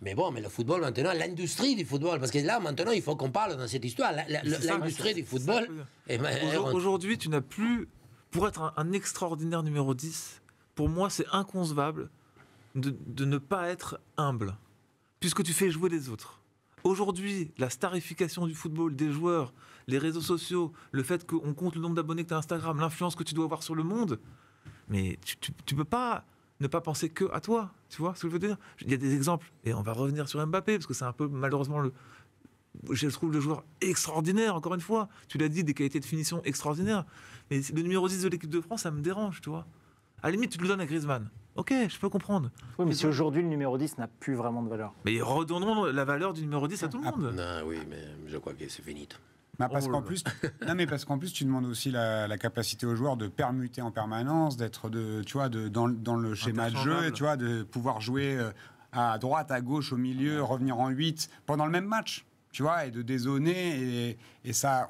Mais bon, mais le football maintenant, l'industrie du football, parce que là maintenant il faut qu'on parle dans cette histoire, l'industrie du football. Aujourd'hui, tu n'as plus, pour être un, un extraordinaire numéro dix, pour moi c'est inconcevable de, de ne pas être humble, puisque tu fais jouer les autres. Aujourd'hui, la starification du football, des joueurs, les réseaux sociaux, le fait qu'on compte le nombre d'abonnés que tu as Instagram, l'influence que tu dois avoir sur le monde, mais tu, tu, tu peux pas... ne pas penser que à toi, tu vois ce que je veux dire. Il y a des exemples, et on va revenir sur Mbappé, parce que c'est un peu, malheureusement, le, je trouve le joueur extraordinaire, encore une fois, tu l'as dit, des qualités de finition extraordinaires, mais le numéro dix de l'équipe de France, ça me dérange, tu vois. À la limite, tu le donnes à Griezmann. Ok, je peux comprendre. Oui, mais si aujourd'hui le numéro dix n'a plus vraiment de valeur. Mais redonnons la valeur du numéro dix à tout le monde. Non, oui, mais je crois que c'est fini. Bah parce qu'en plus, non mais parce qu'en plus, tu demandes aussi la, la capacité aux joueurs de permuter en permanence, d'être de, tu vois, de, dans, dans le schéma de jeu, tu vois, de pouvoir jouer à droite, à gauche, au milieu, revenir en huit pendant le même match, tu vois, et de dézoner. Et, et ça,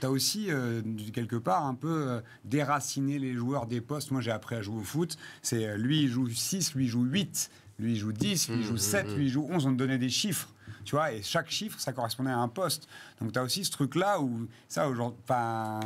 tu as aussi, euh, quelque part, un peu euh, déraciné les joueurs des postes. Moi, j'ai appris à jouer au foot. C'est lui, il joue six, lui, il joue huit, lui, il joue dix, lui, il joue sept, lui, il joue onze. On te donnait des chiffres. Tu vois, et chaque chiffre, ça correspondait à un poste. Donc, tu as aussi ce truc-là où ça, aujourd'hui, ben,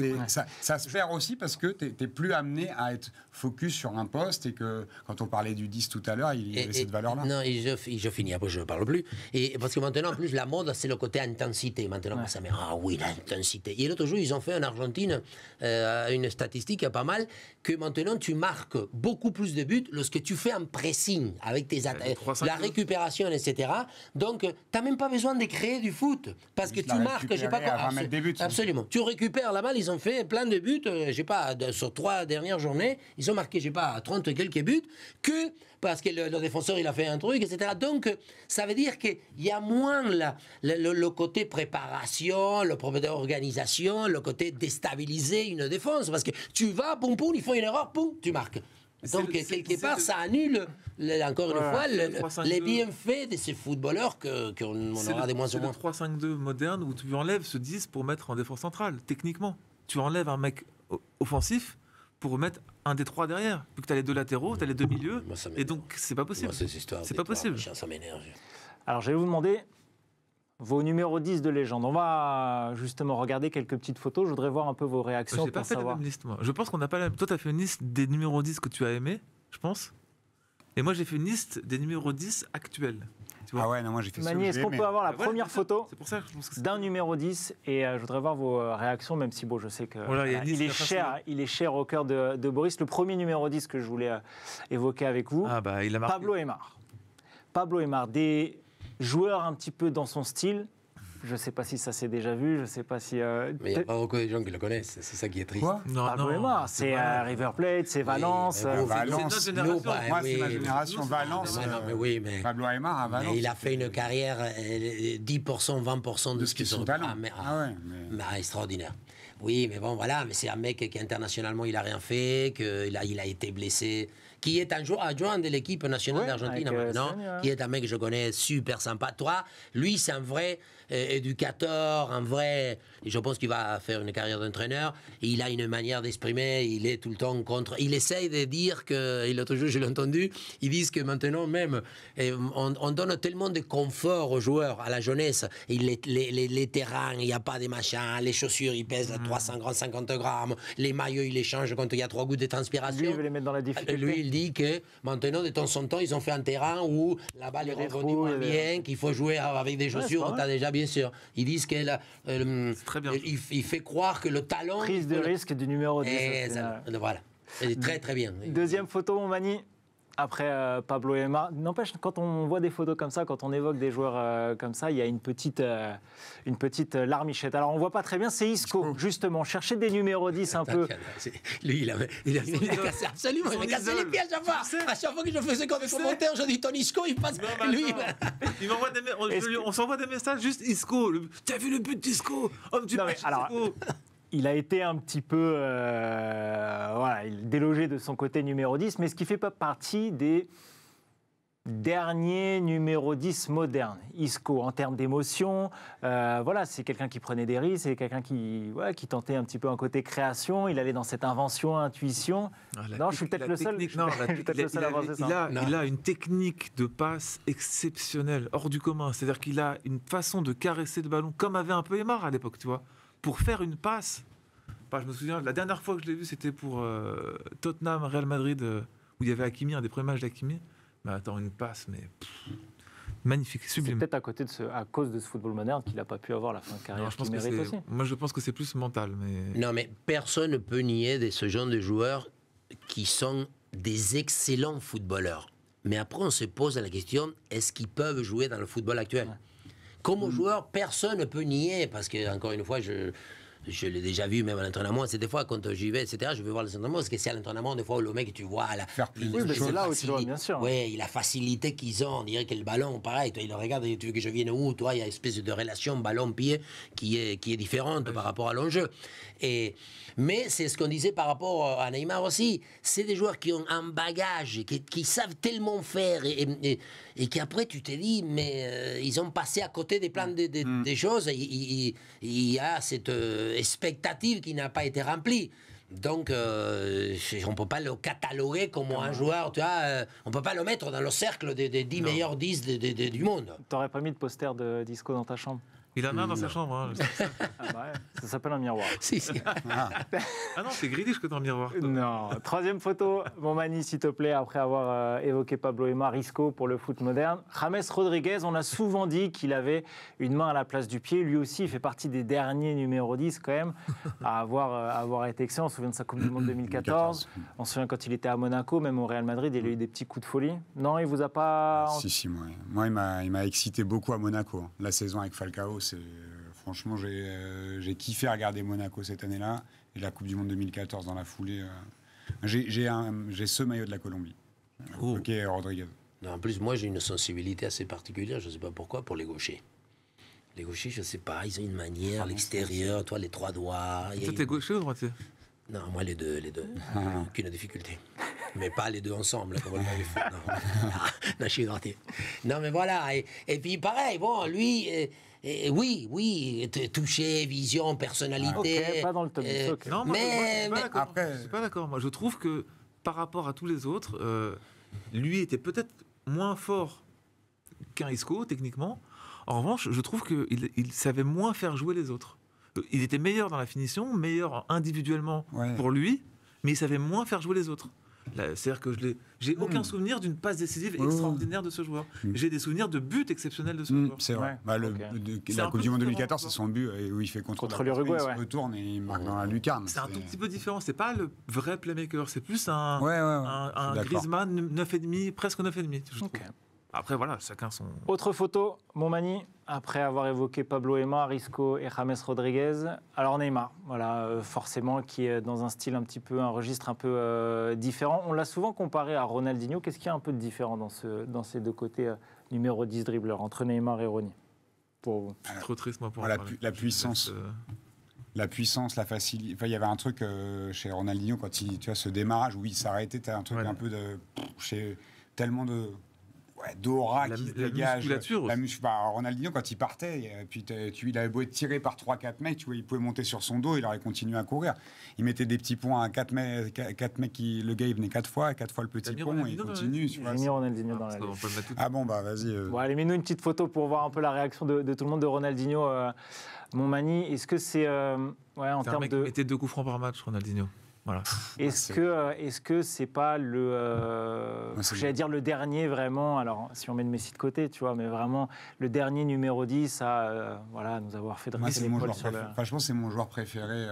ouais. ça, ça se perd aussi parce que tu n'es plus amené à être focus sur un poste et que, quand on parlait du dix tout à l'heure, il y avait et, cette valeur-là. Non, et je, et je finis, après je ne parle plus. Et, parce que maintenant, en plus, la mode, c'est le côté intensité. Maintenant, ouais. ça met, ah oui, l'intensité. Et l'autre jour, ils ont fait en Argentine euh, une statistique pas mal, que maintenant, tu marques beaucoup plus de buts lorsque tu fais un pressing avec tes attaques, la récupération, et cetera. Donc, Donc, tu n'as même pas besoin de créer du foot. Parce que tu marques, je sais pas quoi. Absolument. Des buts, absolument. Tu récupères la balle, ils ont fait plein de buts, je sais pas, sur trois dernières journées, ils ont marqué, je sais pas, trente quelques buts, que parce que le, le défenseur, il a fait un truc, et cetera. Donc, ça veut dire qu'il y a moins la, le, le côté préparation, le côté organisation, le côté déstabiliser une défense. Parce que tu vas, poum, poum, ils font une erreur, poum, tu marques. Donc, quelque part, ça annule, encore une fois, les bienfaits de ces footballeurs qu'on aura des moins en moins. C'est le trois cinq deux moderne où tu enlèves ce dix pour mettre en défense centrale, techniquement. Tu enlèves un mec offensif pour mettre un des trois derrière. Puis que tu as les deux latéraux, tu as les deux milieux. Et donc, c'est pas possible. C'est pas possible. Ça m'énerve. Alors, je vais vous demander vos numéros dix de légende. On va justement regarder quelques petites photos. Je voudrais voir un peu vos réactions. Je n'ai pas fait savoir. La même liste, moi. Je pense qu'on n'a pas la même. Toi, tu as fait une liste des numéros dix que tu as aimé, je pense. Et moi, j'ai fait une liste des numéros dix actuels. Tu vois. Ah ouais, non, moi, j'ai fait Mani, est-ce qu'on peut avoir la bah première ouais, photo d'un numéro dix? Et euh, je voudrais voir vos réactions, même si, bon, je sais qu'il voilà, euh, est, cher, il est cher au cœur de, de Boris. Le premier numéro dix que je voulais euh, évoquer avec vous, ah bah, il a marqué. Pablo Aimar. Pablo Aimar, des joueur un petit peu dans son style, je ne sais pas si ça s'est déjà vu, je ne sais pas si... Euh... Mais il n'y a pas beaucoup de gens qui le connaissent, c'est ça qui est triste. Quoi? Non, Pablo Aimar, c'est euh, River Plate, c'est Valence. Oui, bon, Valence, c'est notre génération. Moi, c'est ma génération, Valence. Pablo Aimar à Valence. Il a fait une carrière euh, dix pour cent, vingt pour cent de ce qu'ils ont fait. Ah ouais, mais... bah, extraordinaire. Oui, mais bon, voilà, mais c'est un mec qui internationalement, il n'a rien fait, qu'il a, il a été blessé, qui est un joueur adjoint de l'équipe nationale oui, d'Argentine maintenant, Seigneur. Qui est un mec que je connais, super sympa. Toi, lui, c'est un vrai euh, éducateur, un vrai... Je pense qu'il va faire une carrière d'entraîneur. Il a une manière d'exprimer, il est tout le temps contre... Il essaye de dire que... L'autre jour, je l'ai entendu, ils disent que maintenant même, on, on donne tellement de confort aux joueurs, à la jeunesse. Les, les, les, les terrains, il n'y a pas de machin, les chaussures, ils pèsent... Mmh. trois cents grammes, cinquante grammes, les maillots, ils les changent quand il y a trois gouttes de transpiration. Lui, il veut les mettre dans la difficulté. Lui, il dit que maintenant, de temps en temps, ils ont fait un terrain où la balle est rebondie moins bien, qu'il faut jouer avec des chaussures, on t'a déjà, bien sûr. Ils disent qu'il euh, il, il fait croire que le talent... Prise de risque du numéro dix. Et ça, voilà. C'est très, très bien. Deuxième photo, mon Mani. Après euh, Pablo Aimar, n'empêche, quand on voit des photos comme ça, quand on évoque des joueurs euh, comme ça, il y a une petite, euh, une petite larmichette. Alors, on ne voit pas très bien, c'est Isco, justement. Cherchez des numéros dix un peu. Lui, il avait, il avait, il avait cassé absolument, il avait cassé les pieds à chaque fois. À chaque fois que je faisais comme commentaire, je dis, ton Isco, il passe. Non, bah, lui, il m'envoie des messages, on s'envoie des messages, juste Isco. Le... T'as vu le but d'Isco? Homme du match, Isco. Il a été un petit peu euh, voilà, délogé de son côté numéro dix, mais ce qui ne fait pas partie des derniers numéro dix modernes. Isco, en termes d'émotion, euh, voilà, c'est quelqu'un qui prenait des risques, c'est quelqu'un qui, ouais, qui tentait un petit peu un côté création, il allait dans cette invention, intuition. Non, non je suis peut-être le seul. Non, je suis peut-être le seul à penser ça. Il a, il a une technique de passe exceptionnelle, hors du commun. C'est-à-dire qu'il a une façon de caresser le ballon, comme avait un peu Aimar à l'époque, tu vois, pour faire une passe. Bah, je me souviens, la dernière fois que je l'ai vu, c'était pour euh, Tottenham, Real Madrid, euh, où il y avait Hakimi, un des premiers matchs d'Hakimi. Mais attends, une passe, mais pff, magnifique, sublime. C'est peut-être à, côté de ce, à cause de ce football moderne qu'il n'a pas pu avoir la fin de carrière qu'il mérite aussi. Moi, je pense que c'est plus mental. Mais... Non, mais personne ne peut nier de ce genre de joueurs qui sont des excellents footballeurs. Mais après, on se pose la question, est-ce qu'ils peuvent jouer dans le football actuel ? Ouais. Comme joueur, personne ne peut nier, parce que, encore une fois, je, je l'ai déjà vu, même à l'entraînement, c'est des fois, quand j'y vais, et cetera, je vais voir les entraînements, parce que c'est à l'entraînement, des fois, où le mec, tu vois... La, il, oui, mais c'est là où tu vois, bien sûr. Oui, la facilité qu'ils ont, on dirait que le ballon, pareil, toi, il le regarde, tu veux que je vienne où, toi, il y a une espèce de relation ballon-pied qui est, qui est différente oui. par rapport à l'enjeu. Et... Mais c'est ce qu'on disait par rapport à Neymar aussi. C'est des joueurs qui ont un bagage, qui, qui savent tellement faire, et, et, et qui après tu t'es dit, mais euh, ils ont passé à côté des plans de, de, mm. des choses. Il y a cette euh, expectative qui n'a pas été remplie. Donc, euh, on ne peut pas le cataloguer comme non. un joueur, tu vois, euh, on ne peut pas le mettre dans le cercle des, des dix non. meilleurs dix de, de, de, du monde. T'aurais pas mis de poster de Disco dans ta chambre? Il en a un dans non. sa chambre. Hein, ah bah ouais, ça s'appelle un miroir. Si, si. Ah. ah non, c'est Grealish que dans le miroir. Toi. Non. Troisième photo, mon Mani, s'il te plaît, après avoir euh, évoqué Pablo Aimar, Isco pour le foot moderne. James Rodriguez, on a souvent dit qu'il avait une main à la place du pied. Lui aussi, il fait partie des derniers numéro dix, quand même, à avoir, euh, à avoir été excellent. On se souvient de sa Coupe du Monde deux mille quatorze. On se souvient quand il était à Monaco, même au Real Madrid, il a eu des petits coups de folie. Non, il vous a pas... Si, si, moi, moi il m'a excité beaucoup à Monaco. La saison avec Falcao, Euh, franchement, j'ai euh, kiffé regarder Monaco cette année-là et la Coupe du Monde deux mille quatorze dans la foulée. Euh, j'ai ce maillot de la Colombie. Oh. Ok, Rodriguez. Non, en plus, moi, j'ai une sensibilité assez particulière. Je ne sais pas pourquoi pour les gauchers. Les gauchers, je ne sais pas. Ils ont une manière, ah, l'extérieur, toi, les trois doigts. Toi, t'es une... gaucher ou droitier? Non, moi, les deux, les deux. Ah. Aucune difficulté. mais pas les deux ensemble. Comme on le fait. Non. Non, je suis gentil. Non, mais voilà. Et, et puis, pareil, bon, lui, euh, euh, oui, oui, toucher, vision, personnalité. Ah, okay, pas dans le top. Euh, okay. Non, moi, mais, moi, je suis pas d'accord. Après... Moi, je trouve que par rapport à tous les autres, euh, lui était peut-être moins fort qu'un Isco, techniquement. En revanche, je trouve qu'il il savait moins faire jouer les autres. Il était meilleur dans la finition, meilleur individuellement ouais. pour lui, mais il savait moins faire jouer les autres. C'est-à-dire que je j'ai aucun souvenir d'une passe décisive extraordinaire de ce joueur. J'ai des souvenirs de buts exceptionnels de ce joueur. C'est vrai. Ouais. Bah, le, okay. de, de, la Coupe du Monde deux mille quatorze, c'est son but où il fait contre, contre l'Uruguay, il ouais. se retourne et il marque dans la lucarne. C'est un tout petit peu différent. C'est pas le vrai playmaker. C'est plus un, ouais, ouais, ouais. un, un Griezmann neuf virgule cinq, presque neuf virgule cinq. Je trouve. Okay. Après, voilà, chacun son... Autre photo, Montmagny, après avoir évoqué Pablo Aimar, Isco et James Rodriguez. Alors Neymar, voilà, euh, forcément, qui est dans un style un petit peu, un registre un peu euh, différent. On l'a souvent comparé à Ronaldinho. Qu'est-ce qu'il y a un peu de différent dans, ce, dans ces deux côtés euh, numéro dix dribbleur, entre Neymar et Ronnie, pour vous? Je suis trop triste, moi, pour ah, la, pu la puissance... La puissance, la facilité. Enfin, il y avait un truc euh, chez Ronaldinho, quand il, tu vois, ce démarrage où il s'arrêtait, tu as un truc ouais. un peu de... Pff, chez tellement de... Ouais, d'aura qui se dégage. La musculature. Bah, Ronaldinho, quand il partait, puis tu, il avait beau être tiré par trois quatre mecs, tu vois, il pouvait monter sur son dos, il aurait continué à courir. Il mettait des petits ponts à quatre mecs, quatre mecs qui, le gars, il venait quatre fois, quatre fois le petit pont, et il continue. J'ai mis Ronaldinho dans la liste. Ah bon, bah vas-y. Euh... Bon, allez, mets-nous une petite photo pour voir un peu la réaction de, de tout le monde de Ronaldinho. Euh, Montmagny, est-ce que c'est... Euh, ouais, en termes de... Mettez deux coups francs par match, Ronaldinho. Voilà. Est-ce que est-ce que c'est pas le euh, j'allais dire le dernier vraiment, alors si on met le Messi de côté tu vois, mais vraiment le dernier numéro dix à euh, voilà, nous avoir fait dresser les poils sur le... Enfin, je pense que c'est mon joueur préféré.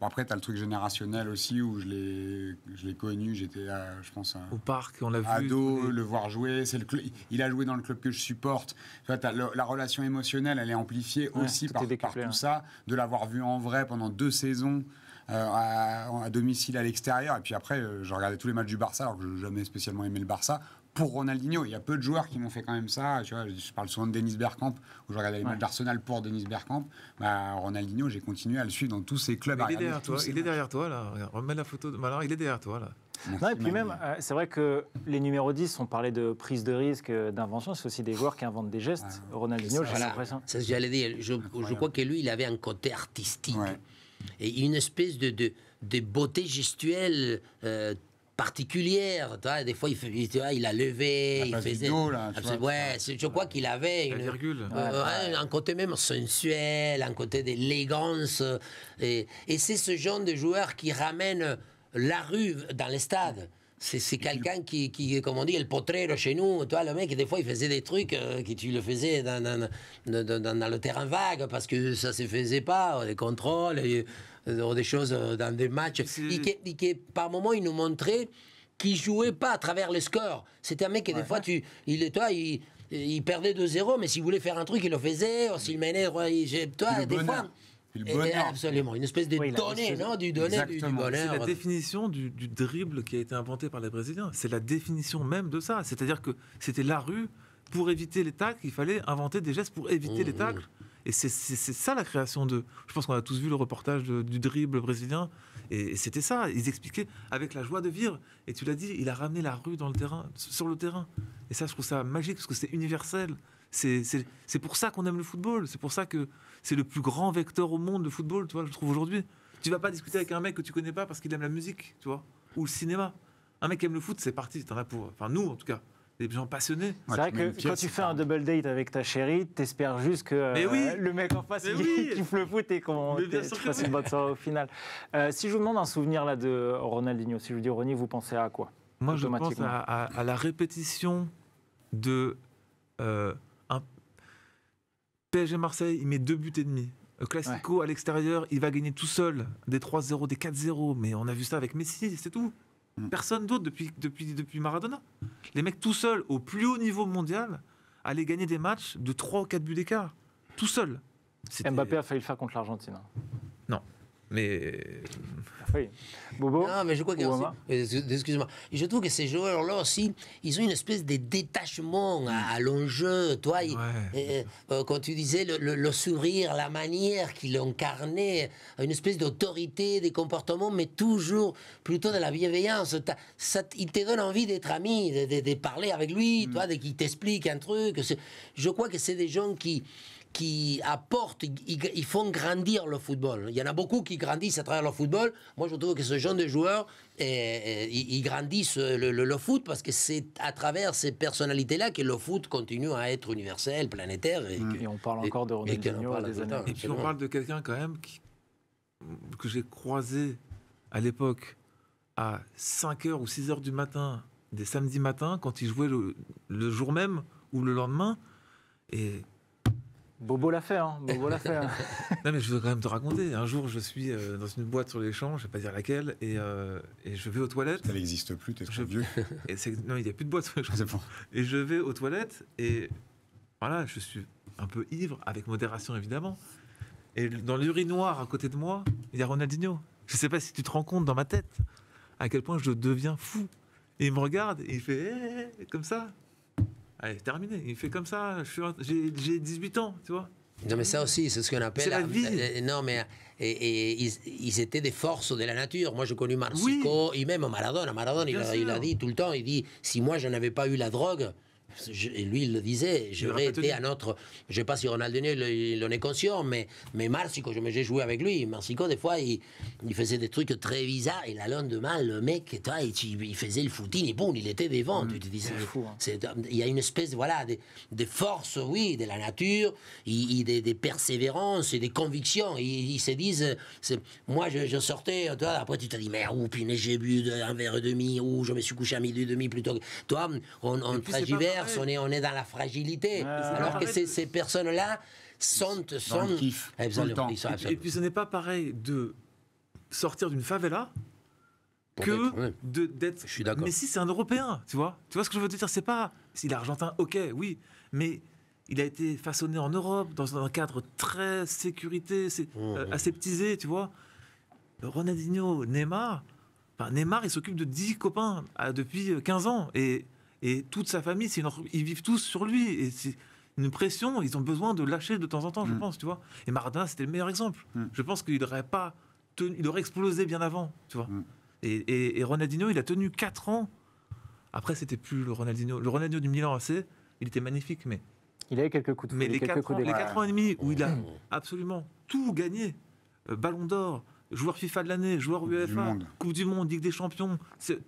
Après tu as le truc générationnel aussi où je l'ai je l'ai connu, j'étais je pense au parc, on l'a vu ado, le voir jouer, c'est le cl... il a joué dans le club que je supporte. Enfin, la, la relation émotionnelle, elle est amplifiée ouais, aussi par, décuplé, par tout hein. ça, de l'avoir vu en vrai pendant deux saisons. Euh, à, à domicile, à l'extérieur, et puis après euh, je regardais tous les matchs du Barça alors que je n'ai jamais spécialement aimé le Barça. Pour Ronaldinho, il y a peu de joueurs qui m'ont fait quand même ça, tu vois, je parle souvent de Denis Bergkamp où je regardais les ouais. matchs d'Arsenal pour Denis Bergkamp. Bah, Ronaldinho, j'ai continué à le suivre dans tous ses clubs. Il est derrière toi, il est derrière toi là, remets la photo, de... alors, il est derrière toi là. Non, et puis même, euh, c'est vrai que les numéros dix, on parlait de prise de risque, euh, d'invention, c'est aussi des joueurs qui inventent des gestes. Ah, Ronaldinho, j'ai l'impression. C'est ce que j'allais dire, je, je crois que lui, il avait un côté artistique. Ouais. Et une espèce de, de, de beauté gestuelle euh, particulière. Des fois, il, fait, il a levé, il faisait... Dos, là, je, ouais, je crois qu'il avait une, virgule. Euh, ouais. un, un côté même sensuel, un côté d'élégance. Et, et c'est ce genre de joueur qui ramène la rue dans les stades. C'est quelqu'un qui, qui, comme on dit, le potrero chez nous. Toi, le mec, des fois, il faisait des trucs euh, que tu le faisais dans, dans, dans, dans, dans le terrain vague parce que ça ne se faisait pas, les contrôles, et, euh, des choses euh, dans des matchs. Et que, et que, par moments, il nous montrait qu'il ne jouait pas à travers le score. C'était un mec que, ouais. des fois, tu, il, toi, il, il perdait deux zéro, mais s'il voulait faire un truc, il le faisait. S'il menait, il, toi, des fois... Le bonheur. Absolument, une espèce de oui, donné, non, du donné, du, du bonheur. C'est la définition du, du dribble qui a été inventé par les Brésiliens. C'est la définition même de ça. C'est-à-dire que c'était la rue, pour éviter les tacles, il fallait inventer des gestes pour éviter mmh, les tacles. Mmh. Et c'est ça la création de... Je pense qu'on a tous vu le reportage de, du dribble brésilien. Et c'était ça, ils expliquaient avec la joie de vivre. Et tu l'as dit, il a ramené la rue dans le terrain, sur le terrain. Et ça, je trouve ça magique, parce que c'est universel. C'est pour ça qu'on aime le football. C'est pour ça que c'est le plus grand vecteur au monde de football, tu vois, je trouve aujourd'hui. Tu vas pas discuter avec un mec que tu connais pas parce qu'il aime la musique, tu vois, ou le cinéma. Un mec qui aime le foot, c'est parti, t'en as pour... Enfin, nous, en tout cas. Des gens passionnés. C'est vrai que pièce, quand tu fais un double date avec ta chérie, t'espères juste que euh, oui, le mec en face oui. kiffe le foot et qu'on fasse une bonne soirée au final. Euh, si je vous demande un souvenir là de Ronaldinho, si je vous dis Ronnie, vous pensez à quoi? Moi, je pense à, à, à la répétition de euh, un P S G Marseille, il met deux buts et demi. Classico ouais. à l'extérieur, il va gagner tout seul des trois zéro, des quatre zéro, mais on a vu ça avec Messi, c'est tout. Personne d'autre depuis, depuis, depuis Maradona. Les mecs tout seuls, au plus haut niveau mondial, allaient gagner des matchs de trois ou quatre buts d'écart. Tout seul. Mbappé a failli le faire contre l'Argentine. Non. Mais... Oui. Bobo. Non, mais je crois que. Excuse-moi. Je trouve que ces joueurs-là aussi, ils ont une espèce de détachement à, à l'enjeu. Toi, ouais. euh, euh, quand tu disais le, le, le sourire, la manière qu'il incarnait, une espèce d'autorité, des comportements, mais toujours plutôt de la bienveillance. Ça, il te donne envie d'être ami, de, de, de parler avec lui, mm. toi, de, qu'il t'explique un truc. Je crois que c'est des gens qui. qui apportent, ils font grandir le football. Il y en a beaucoup qui grandissent à travers le football. Moi, je trouve que ce genre de joueurs, eh, ils grandissent le, le, le foot parce que c'est à travers ces personnalités-là que le foot continue à être universel, planétaire. Et, mmh. que, et on parle encore de Ronaldinho. Et puis on parle de quelqu'un quand même qui, que j'ai croisé à l'époque à cinq heures ou six heures du matin, des samedis matins, quand il jouait le, le jour même ou le lendemain. Et... Bobo l'a fait, hein. Bobo l'a fait. Hein. Non, mais je veux quand même te raconter. Un jour, je suis euh, dans une boîte sur les champs, je ne vais pas dire laquelle, et, euh, et je vais aux toilettes. Ça n'existe plus, t'es trop vieux. Et non, il n'y a plus de boîte sur les champs. Bon. Et je vais aux toilettes, et voilà, je suis un peu ivre, avec modération évidemment. Et dans l'urinoir à côté de moi, il y a Ronaldinho. Je ne sais pas si tu te rends compte dans ma tête à quel point je deviens fou. Et il me regarde, et il fait eh, comme ça. Allez, terminé. Il fait comme ça. J'ai dix-huit ans, tu vois. Non, mais ça aussi, c'est ce qu'on appelle... C'est la vie. Euh, non, mais et, et, ils, ils étaient des forces de la nature. Moi, j'ai connu Marsico oui. et même Maradona. Maradona, il a, il a dit tout le temps, il dit, si moi, je n'avais pas eu la drogue... Je, et lui, il le disait, j'aurais été un autre... Je ne sais pas si Ronaldinho, il, il en est conscient, mais, mais Marsico, j'ai joué avec lui. Marsico, des fois, il, il faisait des trucs très bizarres. Et la lendemain, le mec, toi, il, il faisait le footing, et bon, il était devant. Mmh, tu te disais, c'est fou, hein. Il y a une espèce, voilà, de, de force, oui, de la nature, et, et des, des persévérances, et des convictions. Ils, ils se disent... Moi, je, je sortais, toi, après, tu te dis, mais où, punaise, j'ai bu un verre et demi, ou je me suis couché à midi et demi plutôt que... Toi, on, on tragiverse. On est, on est dans la fragilité, euh, alors que ces, ces personnes-là sont... sont le kiff, absolument, le absolument. Et puis ce n'est pas pareil de sortir d'une favela pour que d'être... Mais si, c'est un Européen, tu vois Tu vois ce que je veux te dire, c'est pas... S'il est argentin, ok, oui, mais il a été façonné en Europe, dans un cadre très sécurité, mmh. euh, aseptisé, tu vois. Ronaldinho, Neymar, enfin, Neymar, il s'occupe de dix copains à, depuis quinze ans, et... Et toute sa famille, une... ils vivent tous sur lui. Et c'est une pression, ils ont besoin de lâcher de temps en temps, je mmh. pense, tu vois. Et Maradona, c'était le meilleur exemple. Mmh. Je pense qu'il aurait pas tenu... il aurait explosé bien avant, tu vois. Mmh. Et, et, et Ronaldinho, il a tenu quatre ans. Après, c'était plus le Ronaldinho. Le Ronaldinho du Milan A C, il était magnifique, mais... Il avait quelques coups de Mais les quatre ans et demi où il a absolument tout gagné. Euh, Ballon d'or, joueur FIFA de l'année, joueur UEFA, Coupe du Monde, Ligue des Champions,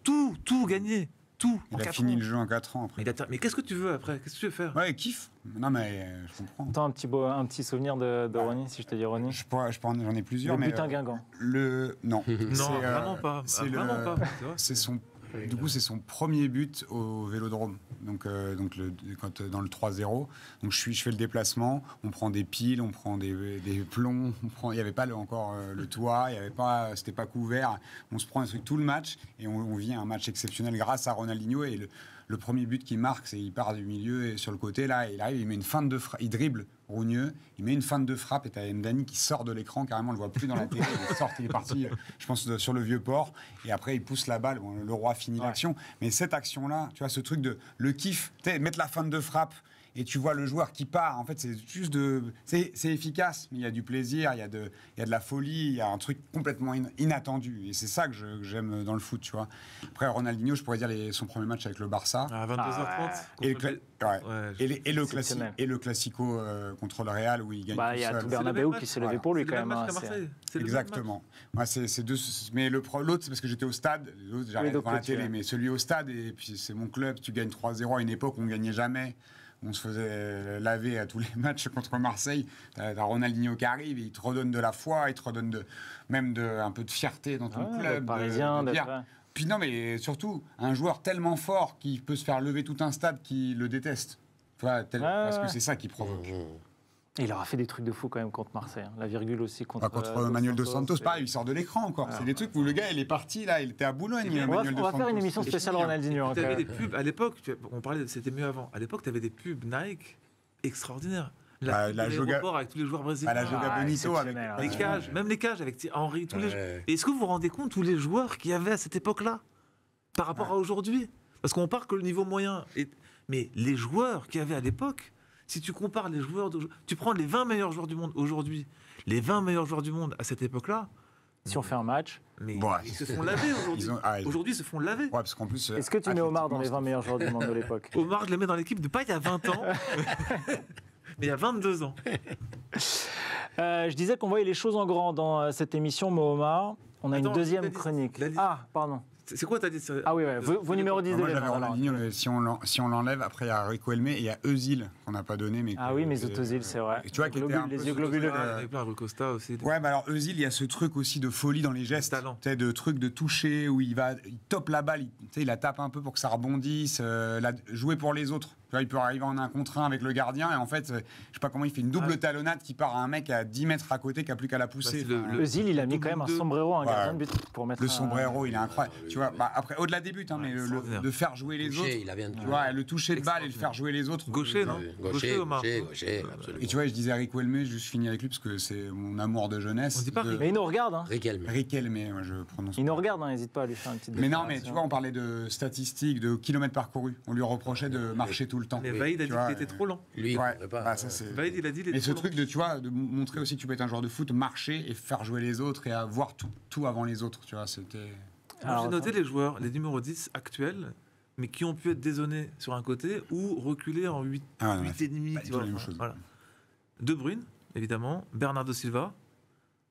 tout, tout gagné. Tout, il a fini ans. le jeu en quatre ans après. Mais, mais qu'est-ce que tu veux après? Qu'est-ce que tu veux faire? Ouais, kiffe. Non, mais je comprends. Attends, un petit, beau, un petit souvenir de, de ouais. Ronny, si je te dis Ronny. Je pourrais, je pourrais, j'en ai plusieurs. Le mais butin euh, Guingamp. Le... Non. Non, vraiment euh, pas. C'est ah, son... Oui, du coup, c'est son premier but au Vélodrome. Donc, euh, donc le, quand, dans le trois zéro. Donc, je, suis, je fais le déplacement. On prend des piles, on prend des, des plombs. On prend, il n'y avait pas le, encore euh, le toit. Il y avait pas, c'était pas couvert. On se prend un truc tout le match et on, on vit un match exceptionnel grâce à Ronaldinho. Et le, le premier but qu'il marque, c'est il part du milieu et sur le côté là. Et il arrive, il met une feinte de frappe, il dribble Rougneux, il met une feinte de frappe et t'as Mdani qui sort de l'écran carrément, on le voit plus dans la télé, il sort, il est parti, je pense, sur le vieux port, et après il pousse la balle, bon, le roi finit ouais. l'action, mais cette action-là, tu vois, ce truc de le kiff, mettre la feinte de frappe, et tu vois le joueur qui part, en fait c'est juste de... C'est efficace, mais il y a du plaisir, il y a de, il y a de la folie, il y a un truc complètement in, inattendu, et c'est ça que j'aime dans le foot, tu vois. Après Ronaldinho, je pourrais dire les, son premier match avec le Barça. À vingt-deux heures trente. Et le classico, et le classico euh, contre le Real, où il gagne bah, tout seul. Il y a tout Bernabéu qui s'est levé voilà. pour lui quand même. Hein, exactement. Ouais, c'est deux, mais l'autre, c'est parce que j'étais au stade, l'autre j'arrive devant la télé, mais celui au stade, et puis c'est mon club, tu gagnes trois zéro à une époque où on ne gagnait jamais. On se faisait laver à tous les matchs contre Marseille. T'as Ronaldinho qui arrive, et il te redonne de la foi, il te redonne de, même de, un peu de fierté dans ton ah, club. Parisien, de, de Puis non, mais surtout, un joueur tellement fort qu'il peut se faire lever tout un stade qui le déteste. Enfin, tel, ah, parce que c'est ça qui provoque. Il aura fait des trucs de fou quand même contre Marseille. Hein. La virgule aussi contre... Bah, contre euh, Manuel Dos Santos, pareil, il sort de l'écran encore. Ah, c'est des trucs où le gars, il est parti, là, il était à Boulogne. Bien, on va, on va faire une émission spéciale Ronaldinho. Tu avais des pubs, à l'époque, on parlait, c'était mieux avant. À l'époque, tu avais des pubs Nike extraordinaires. la, bah, la joga... avec tous les joueurs brésiliens. Bah, la joga ah, Benito avec les cages, même les cages avec Henry. Tous ouais. les joueurs. Et est-ce que vous vous rendez compte tous les joueurs qu'il y avait à cette époque-là par rapport ouais. à aujourd'hui? Parce qu'on part que le niveau moyen. Est... Mais les joueurs qu'il y avait à l'époque, si tu compares les joueurs d'aujourd'hui, tu prends les vingt meilleurs joueurs du monde aujourd'hui, les vingt meilleurs joueurs du monde à cette époque-là. Si on fait un match, mais bon, ils se font laver aujourd'hui. Ont... Ah, ils... Aujourd'hui, ils se font laver. Ouais, plus... Est-ce que tu mets Omar dans les vingt meilleurs joueurs du monde de l'époque? Omar, je le mets dans l'équipe de pas il y a vingt ans, mais il y a vingt-deux ans. euh, je disais qu'on voyait les choses en grand dans cette émission, mais Omar, on a Attends, une deuxième chronique. Dit... Ah, pardon. C'est quoi t'as dit? Ah oui, ouais. vos, vos numéros dix de l'époque. Si on l'enlève, après il y a Riquelme et il y a Özil qu'on n'a pas donné. Mais ah oui, mais Özil, c'est vrai. Et tu vois, globule, un les yeux globuleux. Euh... Il y avait plein Rui Costa aussi. Ouais, mais alors Özil, il y a ce truc aussi de folie dans les gestes. Tu sais, de truc de toucher où il va, il tope la balle, il, il la tape un peu pour que ça rebondisse, euh, la, jouer pour les autres. Tu vois, il peut arriver en un contre un avec le gardien et en fait, je sais pas comment il fait une double ah, talonnade qui part à un mec à dix mètres à côté qui a plus qu'à la pousser. Bah, enfin, Özil, il a mis quand même un sombrero, un gardien de but pour mettre. Le sombrero, il est incroyable. Tu vois, bah après, au-delà des buts, hein, ouais, mais le, le, de faire jouer les toucher, autres, il avait un... tu vois, le toucher de balle et le faire jouer les autres. Gaucher, non Gaucher, Omar. Gaucher, gaucher, absolument. Et tu vois, je disais Riquelme, je juste finis avec lui parce que c'est mon amour de jeunesse. On dit pas de... Mais il nous regarde, hein. Riquelme. Riquelme, moi je prononce. Il nous regarde, n'hésite hein, pas à lui faire une petite. Mais non, mais tu vois, on parlait de statistiques, de kilomètres parcourus. On lui reprochait de marcher oui. tout le temps. Mais Vaïd a dit qu'il était trop lent. Lui, il ouais. pas. Bah, ça, Vaïd, il a dit. Mais ce truc de, tu vois, de montrer aussi que tu peux être un joueur de foot, marcher et faire jouer les autres et avoir tout avant les autres, tu vois, c'était. J'ai noté les joueurs, les numéros dix actuels, mais qui ont pu être dézonés sur un côté ou reculer en huit, ah, huit et demi. Tu vois, enfin, voilà. De Bruyne, évidemment, Bernardo Silva,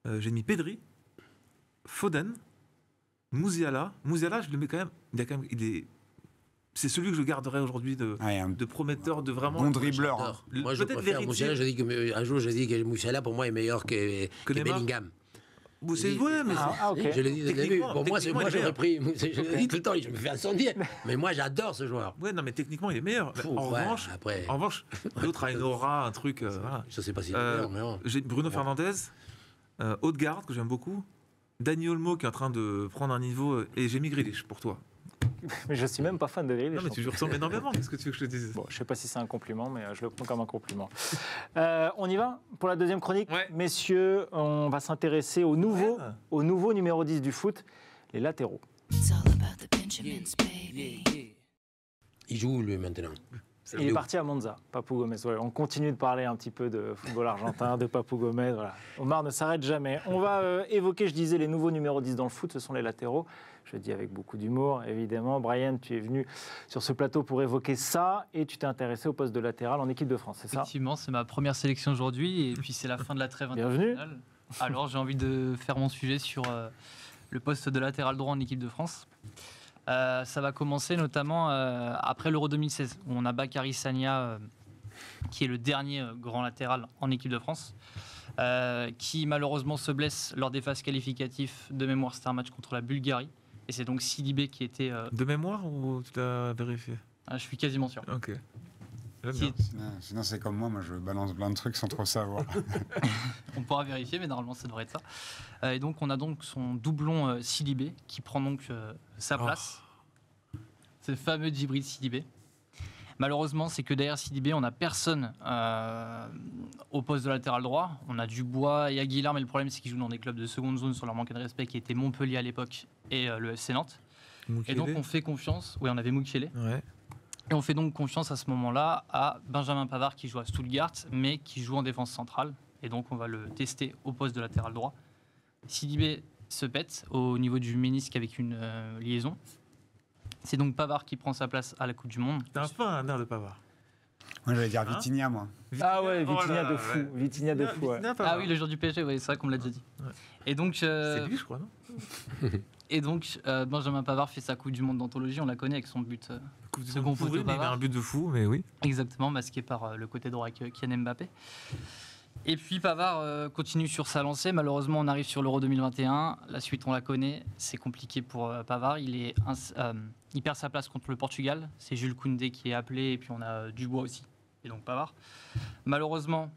euh, j'ai mis Pedri, Foden, Mouziala. Mouziala, je le mets quand même. Il a quand même, il est. C'est celui que je garderai aujourd'hui de, ah, un, de prometteur, de vraiment... Bon dribbleur. Hein. Moi, je préfère Mouziala. Je dis que, un jour, je dis que Mouziala, pour moi, est meilleur que, que, que Bellingham. C'est vrai, mais ah, okay. je l'ai dit dès le début. Pour moi, moi j'ai repris. Je le dis tout le temps, je me fais incendier. Mais moi, j'adore ce joueur. Ouais, non, mais techniquement, il est meilleur. Fou, en, ouais, revanche, après... en revanche, l'autre a une aura, un truc. Euh, voilà. Je sais pas si euh, il est meilleur. J'ai Bruno ouais. Fernandez, euh, Odegaard, que j'aime beaucoup, Dani Olmo, qui est en train de prendre un niveau, et j'ai mis Grealish pour toi. Mais je suis même pas fan de Grealish. Non, mais tu ressens énormément. Qu'est-ce que tu veux que je te dise? Bon, je sais pas si c'est un compliment, mais je le prends comme un compliment. Euh, on y va pour la deuxième chronique, ouais. messieurs. On va s'intéresser au nouveau, ouais. au nouveau numéro dix du foot, les latéraux. Il joue lui maintenant. Est il est parti à Monza, Papou Gomez. Ouais, on continue de parler un petit peu de football argentin, de Papou Gomez. Voilà. Omar ne s'arrête jamais. On va euh, évoquer, je disais, les nouveaux numéros dix dans le foot, ce sont les latéraux. Je le dis avec beaucoup d'humour, évidemment. Brian, tu es venu sur ce plateau pour évoquer ça et tu t'es intéressé au poste de latéral en équipe de France, c'est ça? Effectivement, c'est ma première sélection aujourd'hui et puis c'est la fin de la trêve internationale. Bienvenue. Alors j'ai envie de faire mon sujet sur euh, le poste de latéral droit en équipe de France. Euh, ça va commencer notamment euh, après l'Euro deux mille seize où on a Bakary Sagna euh, qui est le dernier euh, grand latéral en équipe de France euh, qui malheureusement se blesse lors des phases qualificatives. De mémoire, c'était un match contre la Bulgarie et c'est donc Sidibé qui était... Euh, de mémoire ou tu l'as vérifié? Ah, je suis quasiment sûr. Ok. Qui... Sinon c'est comme moi, moi je balance plein de trucs sans trop savoir. On pourra vérifier, mais normalement ça devrait être ça. Euh, et donc on a donc son doublon euh, Sidibé qui prend donc euh, sa place. Oh. Ce fameux Djibril Sidibé. Malheureusement, c'est que derrière Sidibé, on n'a personne euh, au poste de latéral droit. On a Dubois et Aguilar, mais le problème c'est qu'ils jouent dans des clubs de seconde zone sur leur manque de respect qui était Montpellier à l'époque et euh, le F C Nantes. Moukielé. Et donc on fait confiance. Oui, on avait Moukielé. Ouais. Et on fait donc confiance à ce moment-là à Benjamin Pavard qui joue à Stuttgart, mais qui joue en défense centrale. Et donc on va le tester au poste de latéral droit. Sidibé se pète au niveau du ménisque avec une euh, liaison. C'est donc Pavard qui prend sa place à la Coupe du Monde. T'as pas un air de Pavard. Moi j'allais dire hein? Vitinha, moi. Ah ouais, Vitinha oh de fou. Ouais. Vitinha de fou. Ouais. Ah oui, le jour du P S G, ouais, c'est vrai qu'on me l'a déjà dit. Ouais. Et donc. Euh... C'est lui, je crois, non? Et donc, euh, Benjamin Pavard fait sa Coupe du Monde d'anthologie. On la connaît avec son but euh, second poteau. Il a un but de fou, mais oui. Exactement, masqué par euh, le côté droit avec euh, Kylian Mbappé. Et puis, Pavard euh, continue sur sa lancée. Malheureusement, on arrive sur l'Euro deux mille vingt et un. La suite, on la connaît. C'est compliqué pour euh, Pavard. Il, est euh, il perd sa place contre le Portugal. C'est Jules Koundé qui est appelé. Et puis, on a euh, Dubois aussi. Et donc, Pavard. Malheureusement,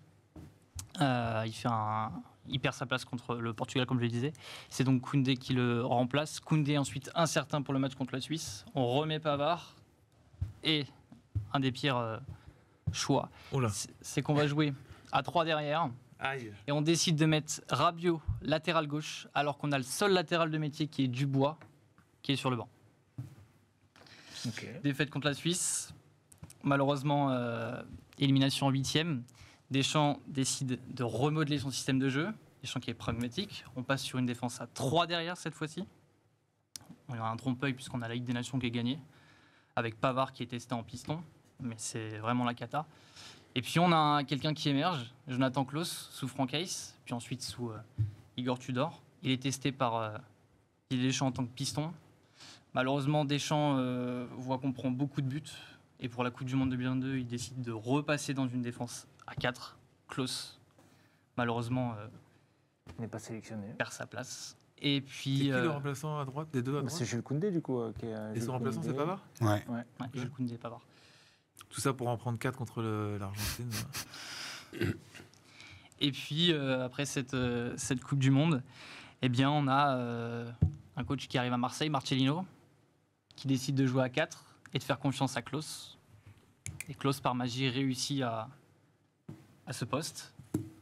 euh, il fait un... Il perd sa place contre le Portugal, comme je le disais. C'est donc Koundé qui le remplace. Koundé ensuite incertain pour le match contre la Suisse. On remet Pavard. Et un des pires euh, choix, c'est qu'on va jouer à trois derrière. Aïe. Et on décide de mettre Rabiot latéral gauche, alors qu'on a le seul latéral de métier qui est Dubois, qui est sur le banc. Okay. Défaite contre la Suisse. Malheureusement, euh, élimination en huitième. Deschamps décide de remodeler son système de jeu. Deschamps qui est pragmatique. On passe sur une défense à trois derrière cette fois-ci. On a un trompe-œil puisqu'on a la Ligue des Nations qui est gagnée. Avec Pavard qui est testé en piston. Mais c'est vraiment la cata. Et puis on a quelqu'un qui émerge, Jonathan Clauss, sous Franck Hayes, puis ensuite sous euh, Igor Tudor. Il est testé par euh, Didier Deschamps en tant que piston. Malheureusement, Deschamps euh, voit qu'on prend beaucoup de buts. Et pour la Coupe du Monde deux mille vingt-deux, il décide de repasser dans une défense à quatre. Clauss, malheureusement, euh, n'est pas sélectionné. Perd sa place. Et puis. C'est qui euh, le remplaçant à droite des deux à droite? C'est Jules Koundé, du coup. Euh, qui est, euh, et son remplaçant, c'est Pavard? Ouais. Ouais, ouais, Jules Koundé et Pavard. Tout ça pour en prendre quatre contre l'Argentine. Et puis, euh, après cette, euh, cette Coupe du Monde, eh bien, on a euh, un coach qui arrive à Marseille, Marcelino, qui décide de jouer à quatre et de faire confiance à Clauss. Et Clauss, par magie, réussit à, à ce poste.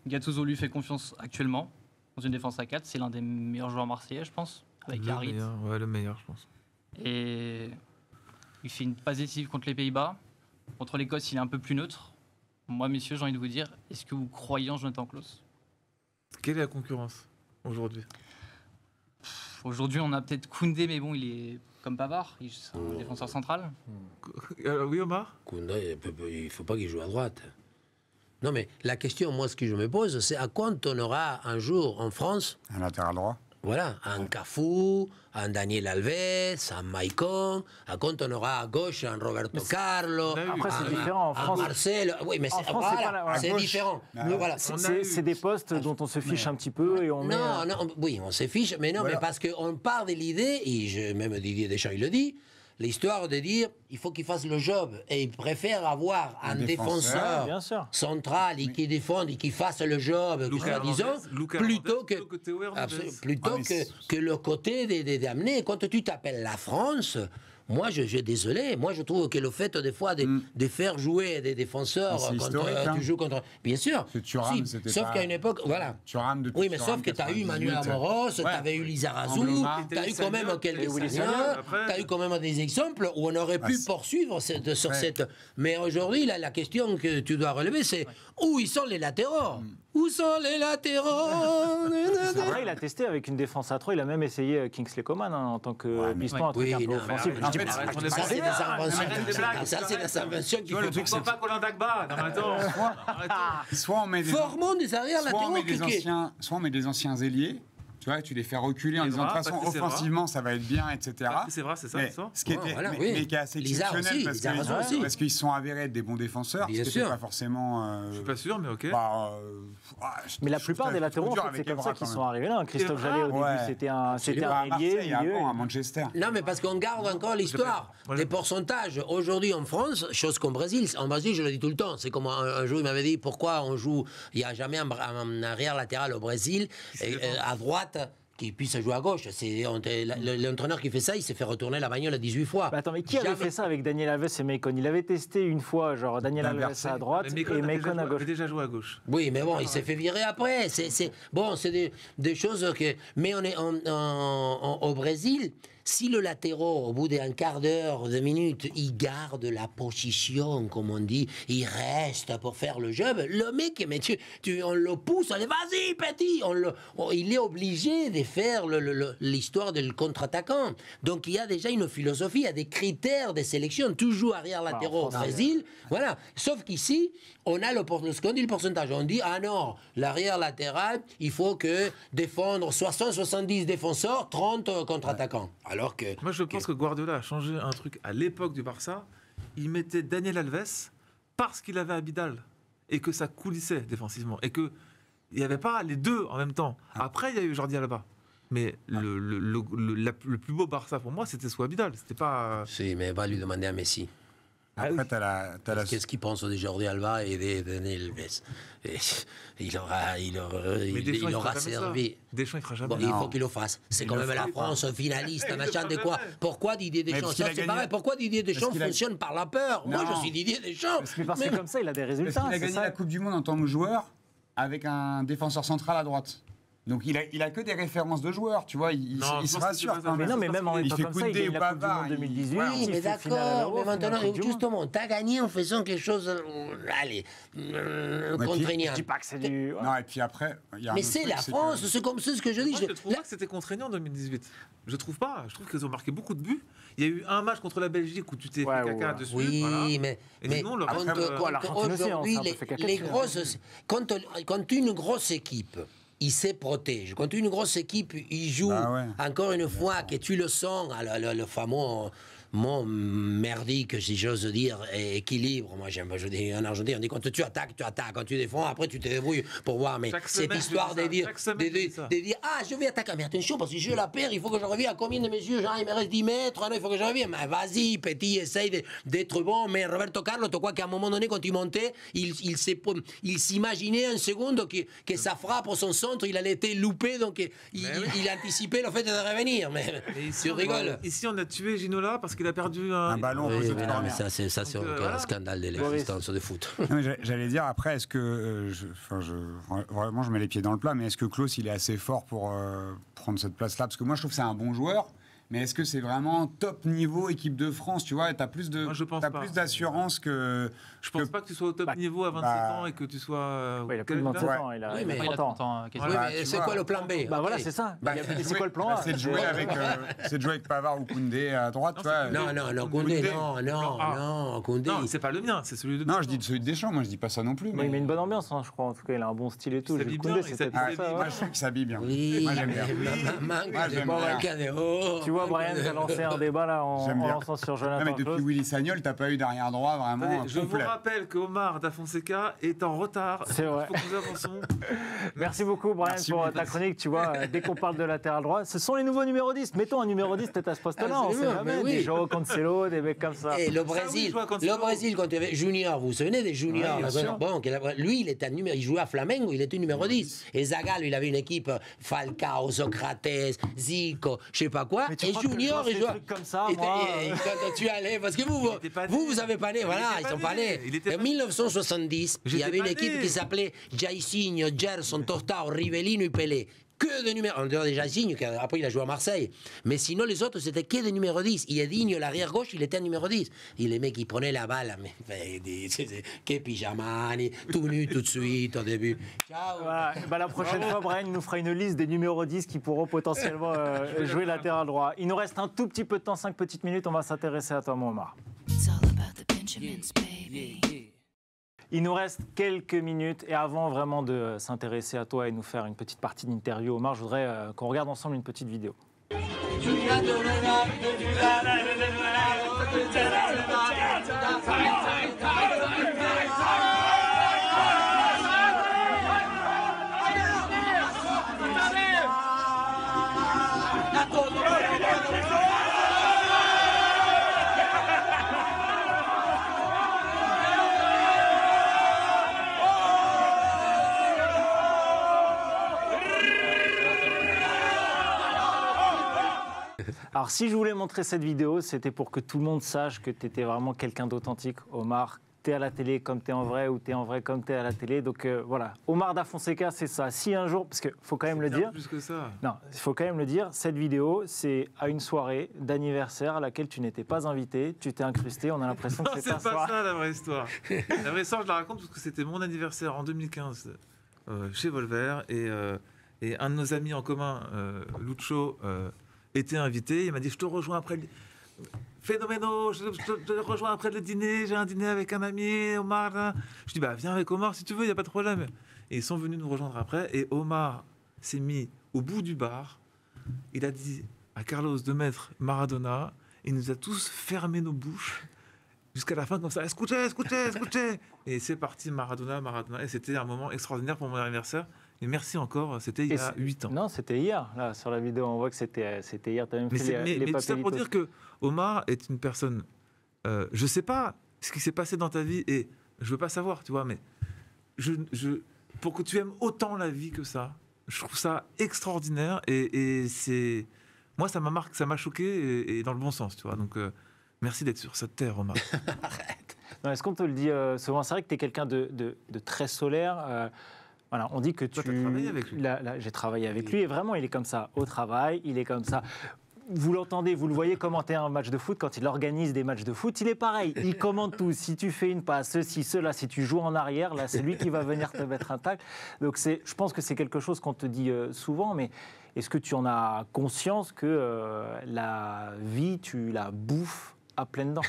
Gattuso lui fait confiance actuellement dans une défense à quatre. C'est l'un des meilleurs joueurs marseillais, je pense, avec Harit. Ouais, le meilleur, je pense. Et il fait une passe décisive contre les Pays-Bas. Contre l'Écosse, il est un peu plus neutre. Moi, messieurs, j'ai envie de vous dire, est-ce que vous croyez en Jonathan Clauss? Quelle est la concurrence aujourd'hui? Aujourd'hui, on a peut-être Koundé, mais bon, il est comme Pavard, il est un oh. défenseur central. Alors, oui, Omar? Koundé, il ne faut pas qu'il joue à droite. Non, mais la question, moi, ce que je me pose, c'est à quand on aura un jour en France un latéral droit? Voilà, un Cafou, un Daniel Alves, un Maicon, à compte on aura à gauche un Roberto Carlo. Après, c'est différent. En France, Marcel, oui, mais c'est voilà, c'est différent. Voilà. C'est des postes dont on se fiche un petit peu et on met. Non, non, oui, on se fiche, mais non, mais parce qu'on part de l'idée, et je, même Didier Deschamps il le dit, l'histoire de dire il faut qu'il fasse le job et il préfère avoir un, un défenseur, défenseur central et oui. qui défende et qui fasse le job disons, plutôt Hernandez, que le plutôt ah, que, que le côté d'amener. Quand tu t'appelles la France, moi je suis désolé, moi je trouve que le fait des fois de, mm. de faire jouer des défenseurs quand euh, hein. tu joues contre, bien sûr, Thuram, si, sauf qu'à une époque voilà Thuram de oui mais Thuram sauf que tu as eu Manuel Amoros, ouais. tu avais eu Lizarazu, tu as eu quand même quelques tu as eu quand même des exemples où on aurait bah, pu poursuivre cette, sur ouais. cette mais aujourd'hui la question que tu dois relever c'est ouais. où ils sont les latéraux? mm. Où sont les latéraux? Vrai, il a testé avec une défense à trois. Il a même essayé Kingsley Coman hein, en tant que ouais, piston, oui, un truc oui, un peu offensif. Ça, c'est des inventions qui font. Le truc, c'est pas Colin Dagba. Non, attends. Soit on met des formons des arrières latéraux, soit on met des anciens ailiers. Tu vois, tu les fais reculer en disant de toute façon offensivement ça va être bien, et cetera. C'est vrai, c'est ça. Mais ce qui est assez exceptionnel parce qu'ils sont avérés être des bons défenseurs. Bien sûr. Pas forcément. Je suis pas sûr, mais ok. Mais la plupart des latéraux, c'est comme ça qu'ils sont arrivés là. Christophe Jallet au début, c'était un ailier. À Manchester. Non, mais parce qu'on garde encore l'histoire des pourcentages. Aujourd'hui en France, chose qu'en Brésil. En Brésil, je le dis tout le temps. C'est comme un jour il m'avait dit pourquoi on joue. Il n'y a jamais un arrière latéral au Brésil à droite. Qui puisse jouer à gauche. C'est l'entraîneur qui fait ça, il s'est fait retourner la bagnole dix-huit fois. Bah attends, mais qui avait Jamais. fait ça avec Daniel Alves et Maicon? Il avait testé une fois, genre Daniel Alves à droite Maicon et Maicon à gauche. Il avait déjà joué à gauche. Oui, mais bon, ah, il s'est ouais. fait virer après. C'est, c'est, bon, c'est des, des choses que. Mais on est en, en, en, au Brésil. Si le latéraux, au bout d'un quart d'heure, deux minutes, il garde la position, comme on dit, il reste pour faire le job, le mec, mais tu, tu, on le pousse, on dit vas-y, petit, on le, on, il est obligé de faire l'histoire du contre-attaquant. Donc il y a déjà une philosophie, il y a des critères de sélection, toujours arrière-latéraux ah, au Brésil. Voilà. Sauf qu'ici, on a le, ce qu'on dit, le pourcentage. On dit ah non, l'arrière-latéral, il faut que défendre soixante à soixante-dix défenseurs, trente contre-attaquants. Alors que, moi, je pense que... que Guardiola a changé un truc à l'époque du Barça. Il mettait Daniel Alves parce qu'il avait Abidal et que ça coulissait défensivement et que il n'y avait pas les deux en même temps. Après, il y a eu Jordi Alba. Mais ah. le, le, le, le, la, le plus beau Barça pour moi, c'était sous Abidal. C'était pas. Si, mais va lui demander à Messi. Ah oui. la... Qu'est-ce qu'il pense de Jordi Alba et de Daniel Alves? Il aura, il aura, il, il aura servi. Deschamps, il fera jamais. Bon, il faut qu'il le fasse. C'est quand même la France finaliste, machin de quoi. Pourquoi Didier Deschamps? C'est pareil. Pourquoi Didier Deschamps fonctionne par la peur? Moi, je suis Didier Deschamps. Parce que comme ça, il a des résultats. Il a gagné la Coupe du Monde en tant que joueur. avec un défenseur central à droite. Donc il a, il a que des références de joueurs, tu vois, il, non, il se rassure. Mais non, mais même en étant comme ça, il est la Coupe du Monde deux mille dix-huit. Oui, mais d'accord, mais maintenant, justement, t'as gagné en faisant quelque chose, allez, contraignant. Je dis pas que c'est du... Non, et puis après... Mais c'est la France, c'est comme ça ce que je dis. Je trouve pas que c'était contraignant en deux mille dix-huit. Je trouve pas, je trouve qu'ils ont marqué beaucoup de buts. Il y a eu un match contre la Belgique où tu t'es ouais, fait caca ouais. dessus. Oui, voilà. mais, mais aujourd'hui, les grosses... Quand tu es une grosse équipe... il se protège. Quand tu es une grosse équipe, il joue, bah ouais. encore une fois, que tu le sens, le, le, le fameux mot merdique, si j'ose dire, équilibre. Moi, j'aime, je dis en Argentine, on dit quand tu attaques, tu attaques, quand tu défends, après tu te débrouilles pour voir. Mais chaque cette histoire de dire, de, de, de dire, ah, je vais attaquer, mais attention, parce que je la perds, il faut que je revienne à combien de mesures, genre, il me reste dix mètres, alors, il faut que je revienne. Mais vas-y, petit, essaye d'être bon. Mais Roberto Carlos, tu crois qu'à un moment donné, quand il montait, il, il, il s'imaginait un seconde que, que sa frappe au son centre, il allait être loupé, donc il, il, il anticipait le fait de revenir. Mais ici, tu rigoles. Ici, on a tué Ginola parce qu'il a perdu un, un ballon. Oui, mais non, mais ça, c'est euh, voilà. un scandale de l'existence ouais, de foot. J'allais dire, après, est-ce que... Euh, je, je, vraiment, je mets les pieds dans le plat, mais est-ce que Clauss, il est assez fort pour euh, prendre cette place-là? Parce que moi, je trouve que c'est un bon joueur, mais est-ce que c'est vraiment top niveau équipe de France? Tu vois, tu as plus d'assurance que... Je pense que, pas que tu sois au top bah, niveau à vingt-sept bah, ans et que tu sois... Euh, ouais, il a plus de vingt-sept ans, il a, oui, mais, il a trente ans. Voilà, oui, mais c'est quoi le plan B? Bah okay. voilà, c'est ça. Bah, c'est quoi le plan bah, A? C'est de jouer avec euh, jouer avec Pavard ou Koundé à droite. Non, non, non, Koundé, non, non, non, Koundé. Non, c'est pas le mien, c'est celui de Deschamps. Non, je dis celui de Deschamps, moi je dis pas ça non plus. Mais il met une bonne ambiance, je crois, en tout cas, il a un bon style et tout. Koundé, moi je trouve qu'il s'habille bien. Oui, moi tu vois, Brian, tu as lancé un débat là en, en lançant sur Jonathan. Non, mais depuis Willy Sagnol, tu n'as pas eu d'arrière droit vraiment. Attendez, je vous rappelle que Omar da Fonseca est en retard. C'est vrai. Il faut que nous avançons. Merci beaucoup, Brian, Merci pour ta chronique. Tu vois, dès qu'on parle de latéral droit, ce sont les nouveaux numéro dix. Mettons un numéro dix peut-être à ce poste-là. Ah, on sait jamais. Oui. Des João Cancelo, des mecs comme ça. Et le Brésil, ça, oui, le Brésil quand tu avais Junior, vous vous souvenez des Juniors? Ah, bon, lui, il était numéro, il jouait à Flamengo, il était numéro dix. Et Zagallo, il avait une équipe Falcao, Socrates, Zico, je sais pas quoi. Mais tu et Junior, et joueurs comme ça, et moi, et, et, euh... quand tu allais, parce que vous, vous, vous, vous avez pas né, voilà, ils sont pas nés. En mille neuf cent soixante-dix, il y avait une équipe qui s'appelait Jairzinho, Gerson, Tortao, Rivellino et Pelé. Que de numéro. On dirait déjà Digno, après il a joué à Marseille. Mais sinon, les autres, c'était que de numéro dix. Il y a Digno, l'arrière gauche, il était numéro dix. Il les mecs, ils prenaient la balle. Mais que pyjamani, tout nu, tout de suite, au début. Ciao. Voilà. Bah, la prochaine fois, Brian nous fera une liste des numéros dix qui pourront potentiellement euh, jouer latéral droit. Il nous reste un tout petit peu de temps, cinq petites minutes. On va s'intéresser à toi, mon Omar. Il nous reste quelques minutes et avant vraiment de s'intéresser à toi et nous faire une petite partie d'interview, Omar, je voudrais euh, qu'on regarde ensemble une petite vidéo. Alors, si je voulais montrer cette vidéo, c'était pour que tout le monde sache que tu étais vraiment quelqu'un d'authentique, Omar. Tu es à la télé comme tu es en vrai ou tu es en vrai comme tu es à la télé. Donc, euh, voilà. Omar da Fonseca, c'est ça. Si un jour, parce qu'il faut quand même le dire. Plus que ça. Non, il faut quand même le dire. Cette vidéo, c'est à une soirée d'anniversaire à laquelle tu n'étais pas invité. Tu t'es incrusté. On a l'impression que c'est pas, pas ça la vraie histoire. La vraie histoire, je la raconte parce que c'était mon anniversaire en deux mille quinze euh, chez Volver. Et, euh, et un de nos amis en commun, euh, Lucho, euh, était invité, il m'a dit je te rejoins après le... Phénoméno, je te, je te rejoins après le dîner, j'ai un dîner avec un ami, Omar. Hein. Je dis bah viens avec Omar si tu veux, il n'y a pas de problème. Et ils sont venus nous rejoindre après et Omar s'est mis au bout du bar, il a dit à Carlos de mettre Maradona, et il nous a tous fermé nos bouches jusqu'à la fin comme ça, écoutez, écoutez, écoutez. Et c'est parti Maradona, Maradona, et c'était un moment extraordinaire pour mon anniversaire. Et merci encore, c'était il y a huit ans. Non, c'était hier, là, sur la vidéo, on voit que c'était hier, tu as même mais fait les, mais, les mais tout ça pour dire que Omar est une personne, euh, je sais pas ce qui s'est passé dans ta vie, et je veux pas savoir, tu vois, mais je, je, pour que tu aimes autant la vie que ça, je trouve ça extraordinaire, et, et c'est... Moi, ça m'a marqué, ça m'a choqué, et, et dans le bon sens, tu vois, donc euh, merci d'être sur cette terre, Omar. Arrête. Est-ce qu'on te le dit euh, souvent? C'est vrai que tu es quelqu'un de, de, de très solaire, euh, Voilà, on dit que tu... J'ai travaillé avec lui et vraiment, il est comme ça. Au travail, il est comme ça. Vous l'entendez, vous le voyez commenter un match de foot, quand il organise des matchs de foot, il est pareil, il commande tout. Si tu fais une passe, ceci, cela, si tu joues en arrière, là, c'est lui qui va venir te mettre un tacle. Donc, je pense que c'est quelque chose qu'on te dit souvent, mais est-ce que tu en as conscience que euh, la vie, tu la bouffes à pleines dents?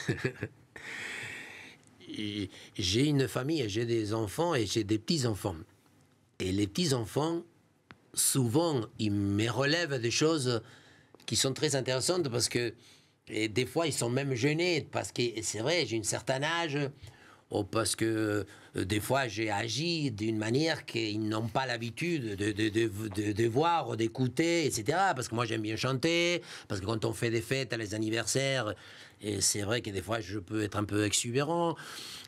J'ai une famille, j'ai des enfants et j'ai des petits-enfants. Et les petits-enfants, souvent, ils me relèvent des choses qui sont très intéressantes parce que et des fois ils sont même gênés parce que c'est vrai j'ai un certain âge ou parce que euh, des fois j'ai agi d'une manière qu'ils n'ont pas l'habitude de, de, de, de, de voir ou d'écouter, et cetera. Parce que moi j'aime bien chanter, parce que quand on fait des fêtes à les anniversaires, et c'est vrai que des fois je peux être un peu exubérant,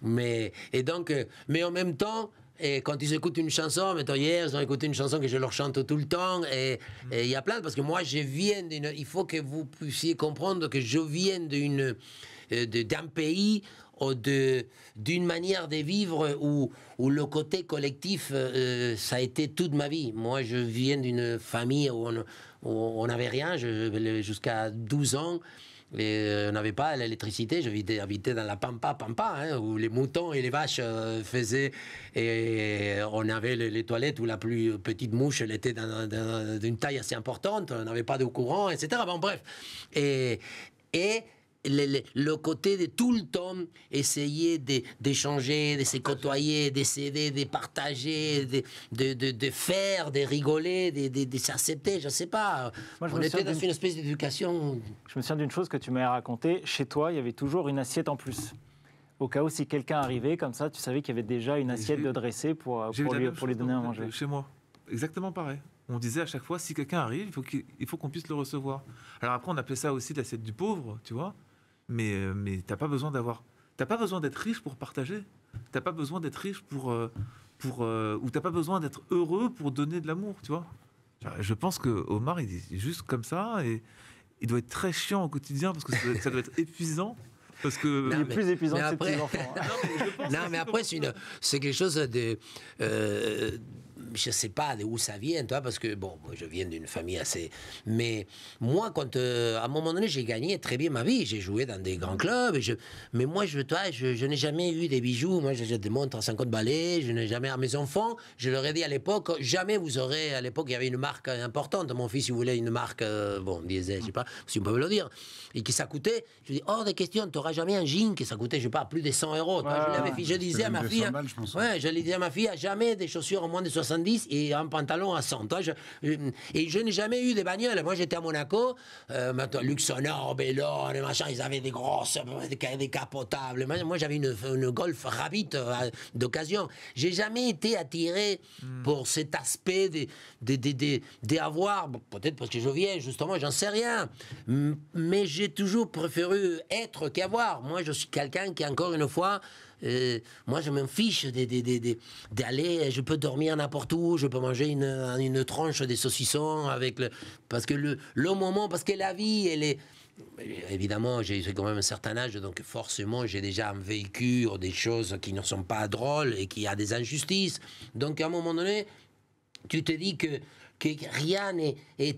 mais, et donc, mais en même temps, et quand ils écoutent une chanson, mettons hier, ils ont écouté une chanson que je leur chante tout le temps, et il y a plein, parce que moi, je viens d'une... Il faut que vous puissiez comprendre que je viens d'une, d'un pays ou d'une manière de vivre où, où le côté collectif, euh, ça a été toute ma vie. Moi, je viens d'une famille où on n'avait rien, jusqu'à douze ans. Les, on n'avait pas l'électricité, j'habitais dans la pampa, pampa, hein, où les moutons et les vaches euh, faisaient, et on avait les, les toilettes où la plus petite mouche, elle était d'une taille assez importante, on n'avait pas de courant, et cetera. Bon, bref. Et, et le, le, le côté de tout le temps, essayer d'échanger, de, de se côtoyer, de s'aider, de partager, de, de, de, de faire, de rigoler, de, de, de s'accepter, je ne sais pas. Moi, on était dans une espèce d'éducation. Je me souviens d'une chose que tu m'as racontée. Chez toi, il y avait toujours une assiette en plus. Au cas où, si quelqu'un arrivait comme ça, tu savais qu'il y avait déjà une assiette de dressée pour, pour, lui, pour lui donner à manger. Chez moi, exactement pareil. On disait à chaque fois, si quelqu'un arrive, il faut qu'il, il faut qu'on puisse le recevoir. Alors après, on appelait ça aussi l'assiette du pauvre, tu vois. Mais, mais t'as pas besoin d'avoir, t'as pas besoin d'être riche pour partager, t'as pas besoin d'être riche pour, pour, ou t'as pas besoin d'être heureux pour donner de l'amour, tu vois. Je pense que Omar, il est juste comme ça et il doit être très chiant au quotidien parce que ça doit, ça doit être épuisant. Parce que non, il est mais, plus épuisant que ses petits-enfants. Non, mais après, c'est quelque chose de... Euh, je ne sais pas d'où ça vient, toi, parce que, bon, moi, je viens d'une famille assez... Mais moi, quand, euh, à un moment donné, j'ai gagné très bien ma vie. J'ai joué dans des grands clubs. Et je... Mais moi, je, toi, je, je n'ai jamais eu des bijoux. Moi, j'ai des montres à cinquante balais. Je n'ai jamais... À mes enfants, je leur ai dit à l'époque, jamais vous aurez... À l'époque, il y avait une marque importante. Mon fils, il voulait une marque, euh, bon, disait, je sais pas si on peut me le dire, et qui ça coûtait. Je lui ai dit, hors de question, tu n'auras jamais un jean qui ça coûtait, je sais pas, plus de cent euros. Ouais, toi, je, je disais à ma fille... Mal, je ouais, je disais à ma fille, jamais des chaussures en moins de soixante et un pantalon à cent. Toi, je, et je n'ai jamais eu de bagnole. Moi, j'étais à Monaco, euh, Luxonor, Bellone, machin, ils avaient des grosses, des capotables. Moi, j'avais une, une Golf Rabbit euh, d'occasion. J'ai jamais été attiré mm. pour cet aspect d'avoir, peut-être parce que je viens, justement, j'en sais rien. Mais j'ai toujours préféré être qu'avoir. Moi, je suis quelqu'un qui, encore une fois, Euh, moi, je m'en fiche d'aller, je peux dormir n'importe où, je peux manger une, une tranche de saucisson avec le, parce que le, le moment, parce que la vie, elle est... Évidemment, j'ai quand même un certain âge, donc forcément, j'ai déjà vécu des choses qui ne sont pas drôles et qui a des injustices. Donc, à un moment donné, tu te dis que, que rien n'est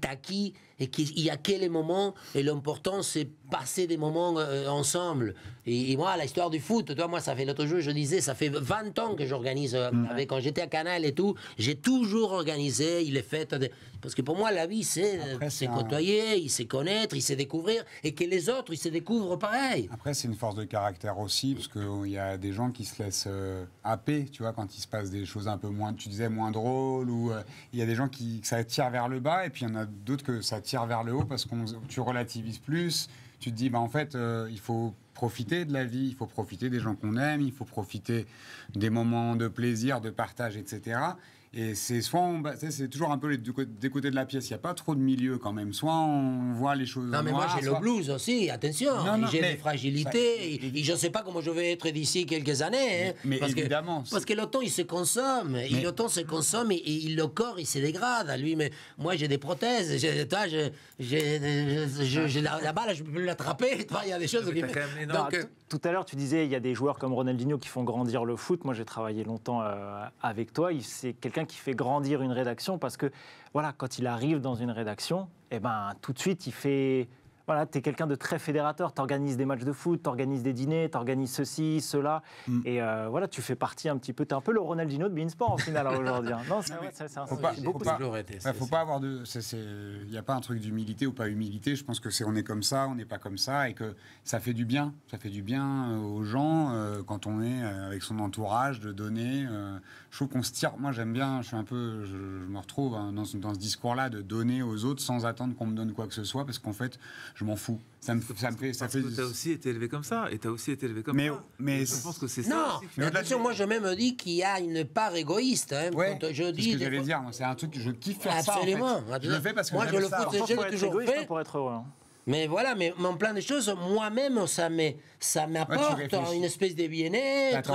acquis et qu'il n'y a que les moments, et l'important c'est passer des moments euh, ensemble. Et, et moi, l'histoire du foot, toi, moi, ça fait l'autre jour, je disais, ça fait vingt ans que j'organise, euh, mmh. quand j'étais à Canal et tout, j'ai toujours organisé les fêtes, de... parce que pour moi, la vie, c'est euh, se côtoyer, il sait connaître, il sait découvrir, et que les autres, ils se découvrent pareil. Après, c'est une force de caractère aussi, parce qu'il y a des gens qui se laissent euh, happer, tu vois, quand il se passe des choses un peu moins, tu disais, moins drôles, ou il euh, y a des gens qui, que ça tire vers le bas, et puis il y en a d'autres que ça tire vers le haut parce que tu relativises plus, tu te dis bah en fait euh, il faut profiter de la vie, il faut profiter des gens qu'on aime, il faut profiter des moments de plaisir, de partage, et cetera. Et c'est soit on, c'est toujours un peu les deux côtés de la pièce, il n'y a pas trop de milieu quand même, soit on voit les choses. Non mais noires, moi j'ai soit... le blues aussi, attention, j'ai des fragilités, ça... et, et je ne sais pas comment je vais être d'ici quelques années. Mais, hein, mais parce évidemment. Que, parce que le temps il se consomme, mais... il, le temps se consomme et, et le corps il se dégrade. Lui, mais moi j'ai des prothèses, toi, je, je, je, je, la, la balle je peux plus l'attraper, il y a des choses qui... Donc, euh... Tout à l'heure tu disais il y a des joueurs comme Ronaldinho qui font grandir le foot, moi j'ai travaillé longtemps euh, avec toi, c'est quelqu'un quelqu'un qui fait grandir une rédaction, parce que voilà, quand il arrive dans une rédaction, eh ben, tout de suite, il fait... Voilà, tu es quelqu'un de très fédérateur, tu organises des matchs de foot, tu organises des dîners, tu organises ceci, cela. Mm. Et euh, voilà, tu fais partie un petit peu, tu es un peu le Ronaldinho de BeIN Sport en finale aujourd'hui. Hein. Non, c'est vrai, c'est un sujet. Il ne faut pas avoir de... Il n'y a pas un truc d'humilité ou pas humilité. Je pense que c'est on est comme ça, on n'est pas comme ça, et que ça fait du bien. Ça fait du bien aux gens euh, quand on est avec son entourage, de donner. Euh, je trouve qu'on se tire... Moi, j'aime bien, je suis un peu... Je, je me retrouve hein, dans, dans ce discours-là de donner aux autres sans attendre qu'on me donne quoi que ce soit, parce qu'en fait... Je m'en fous. Ça me, ça me fait. Ça parce fait... que t'as aussi été élevé comme ça, et t'as aussi été élevé comme mais, ça. Mais je pense que c'est ça. Non, mais attention, moi je même dis qu'il y a une part égoïste. Hein, ouais, quand je dis. C'est ce que j'allais dire. C'est un truc que je kiffe faire ça. Absolument. Je le fais parce que moi je le foot, je l'ai toujours fait. Pour être heureux. Mais voilà, mais en plein de choses, moi-même, ça m'apporte ouais, une espèce de bien-être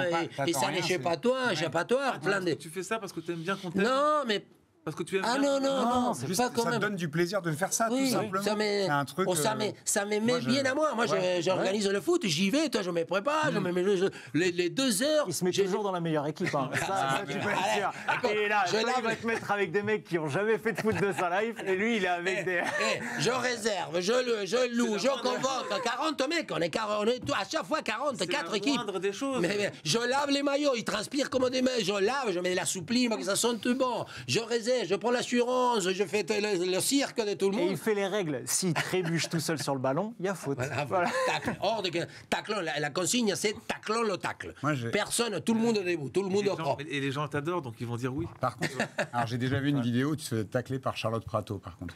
et ça n'échappatoire, échappatoire, plein de. Tu fais ça parce que t'aimes bien qu'on t'aime. Non, mais. Parce que tu aimes ah non, non, non, non, juste, pas quand ça même. Donne du plaisir de faire ça, oui, tout simplement. Ça met, un truc, oh, ça met, ça met moi, bien je, à moi. Moi, ouais, j'organise ouais. le foot, j'y vais, toi, je me prépare, mm. je me, je, les, les deux heures... Il se met toujours dans la meilleure équipe, hein. ça, ça tu peux le dire. Et là, je toi, il va te mettre avec des mecs qui n'ont jamais fait de foot de sa life, et lui, il est avec et, des... Et je réserve, je, le, je loue, je convoque quarante mecs, on est, quarante, on est à chaque fois quarante-quatre équipes. C'est la moindre des choses. Mais, je lave les maillots, ils transpirent comme des mecs, je lave, je mets de la supplime, que ça sente bon, je réserve. Je prends l'assurance, je fais le, le cirque de tout le monde. Et il fait les règles. S'il trébuche tout seul sur le ballon, il y a faute. Voilà, voilà. Tacle. Hors de, taclons, la, la consigne, c'est taclons le tacle. Moi, personne, tout le monde est debout, tout le monde est propre. Et les gens t'adorent, donc ils vont dire oui. Par contre, alors j'ai déjà vu une vidéo où tu te fais tacler par Charlotte Prato, par contre.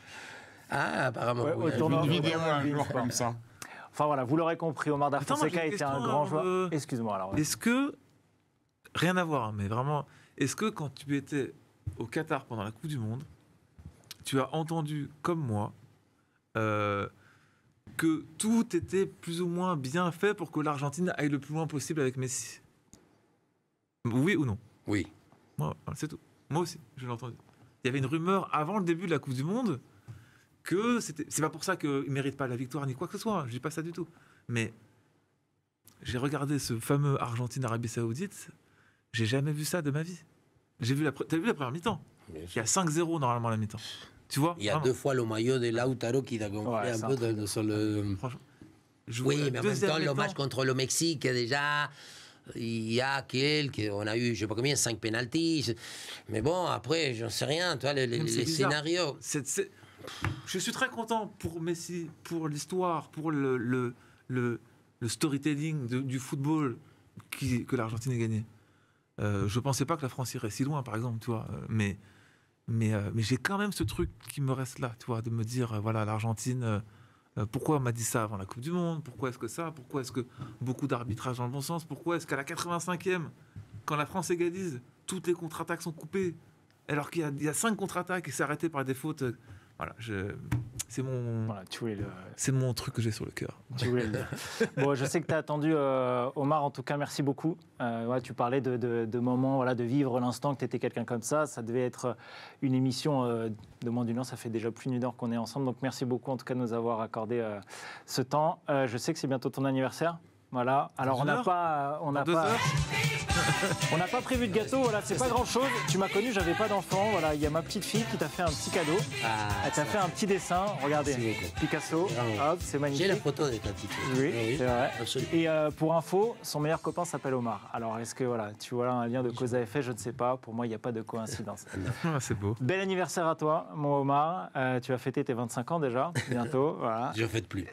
Ah, apparemment. Ouais, oui. Une de vidéo un jour comme ça. Enfin voilà, vous l'aurez compris, Omar da Fonseca était un grand joueur. Euh... Excuse-moi alors. Ouais. Est-ce que rien à voir, mais vraiment, est-ce que quand tu étais au Qatar pendant la Coupe du Monde, tu as entendu, comme moi, euh, que tout était plus ou moins bien fait pour que l'Argentine aille le plus loin possible avec Messi. Oui ou non? Oui. Moi, c'est tout. Moi aussi, je l'ai entendu. Il y avait une rumeur avant le début de la Coupe du Monde que c'était... C'est pas pour ça qu'il ne mérite pas la victoire ni quoi que ce soit, hein, je dis pas ça du tout. Mais j'ai regardé ce fameux Argentine-Arabie Saoudite, j'ai jamais vu ça de ma vie. J'ai vu la, t'as vu la première mi-temps. Il y a cinq zéro normalement à la mi-temps. Tu vois. Il y a vraiment deux fois le maillot de Lautaro qui t'a gonflé ouais, un peu de, de, sur le. Franchement. Oui, mais en même temps, le match contre le Mexique déjà. Il y a quelques, on a eu, je sais pas combien, cinq pénalties. Mais bon, après, j'en sais rien. Toi, les, les, les scénarios. C'est, c'est... Je suis très content pour Messi, pour l'histoire, pour le le, le, le storytelling de, du football qui, que l'Argentine a gagné. Euh, je pensais pas que la France irait si loin, par exemple, tu vois. Mais, mais, euh, mais j'ai quand même ce truc qui me reste là, tu vois, de me dire, euh, voilà, l'Argentine, euh, pourquoi on m'a dit ça avant la Coupe du Monde? Pourquoi est-ce que ça? Pourquoi est-ce que beaucoup d'arbitrage dans le bon sens? Pourquoi est-ce qu'à la quatre-vingt-cinquième, quand la France égalise, toutes les contre-attaques sont coupées, alors qu'il y, y a cinq contre-attaques et c'est arrêté par des fautes? Voilà, je... c'est mon... Voilà, le... c'est mon truc que j'ai sur le cœur. Le... Bon, je sais que tu as attendu, euh, Omar, en tout cas, merci beaucoup. Euh, ouais, tu parlais de, de, de moments, voilà, de vivre l'instant que tu étais quelqu'un comme ça. Ça devait être une émission euh, de moins d'une heure, ça fait déjà plus d'une heure qu'on est ensemble. Donc merci beaucoup, en tout cas, de nous avoir accordé euh, ce temps. Euh, je sais que c'est bientôt ton anniversaire. Voilà, alors on n'a pas... On n'a pas... On n'a pas prévu de gâteau, voilà, c'est pas grand chose. Tu m'as connu, j'avais pas d'enfant. Voilà, il y a ma petite fille qui t'a fait un petit cadeau. Ah, elle t'a fait un petit dessin. Regardez, Picasso. Ah, hop, c'est magnifique. J'ai la photo de ta petite fille. Oui, oui, c'est vrai. Absolument. Et euh, pour info, son meilleur copain s'appelle Omar. Alors, est-ce que voilà, tu vois un lien de cause à effet? Je ne sais pas. Pour moi, il n'y a pas de coïncidence. Ah, c'est beau. Bel anniversaire à toi, mon Omar. Euh, tu vas fêter tes vingt-cinq ans déjà, bientôt. Voilà. Je ne fête plus.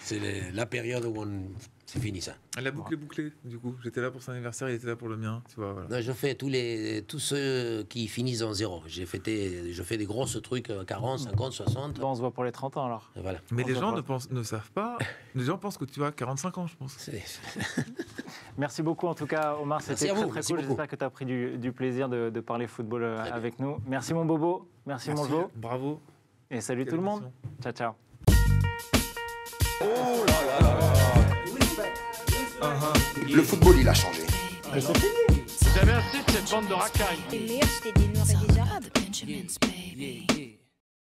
C'est la période où on. C'est fini ça. La boucle est bouclée, du coup. J'étais là pour son anniversaire, il était là pour le mien. Tu vois, voilà. Non, je fais tous, les, tous ceux qui finissent en zéro. J'ai fêté, je fais des gros trucs quarante, cinquante, soixante. Bon, on se voit pour les trente ans alors. Voilà. Mais on les gens ne, pensent, ne savent pas. Les gens pensent que tu as quarante-cinq ans, je pense. Merci beaucoup en tout cas, Omar. C'était très, très cool. J'espère que tu as pris du, du plaisir de, de parler football très avec bien. Nous. Merci mon Bobo. Merci, Merci. Mon Jo. Bravo. Et salut Quelle tout le émission. Monde. Ciao, ciao. Oh là là là. Uh-huh. Le football, il a changé. C'est fini. Vous avez assez de cette bande de racailles. Les meilleurs, c'était des Noirs et des Arabes.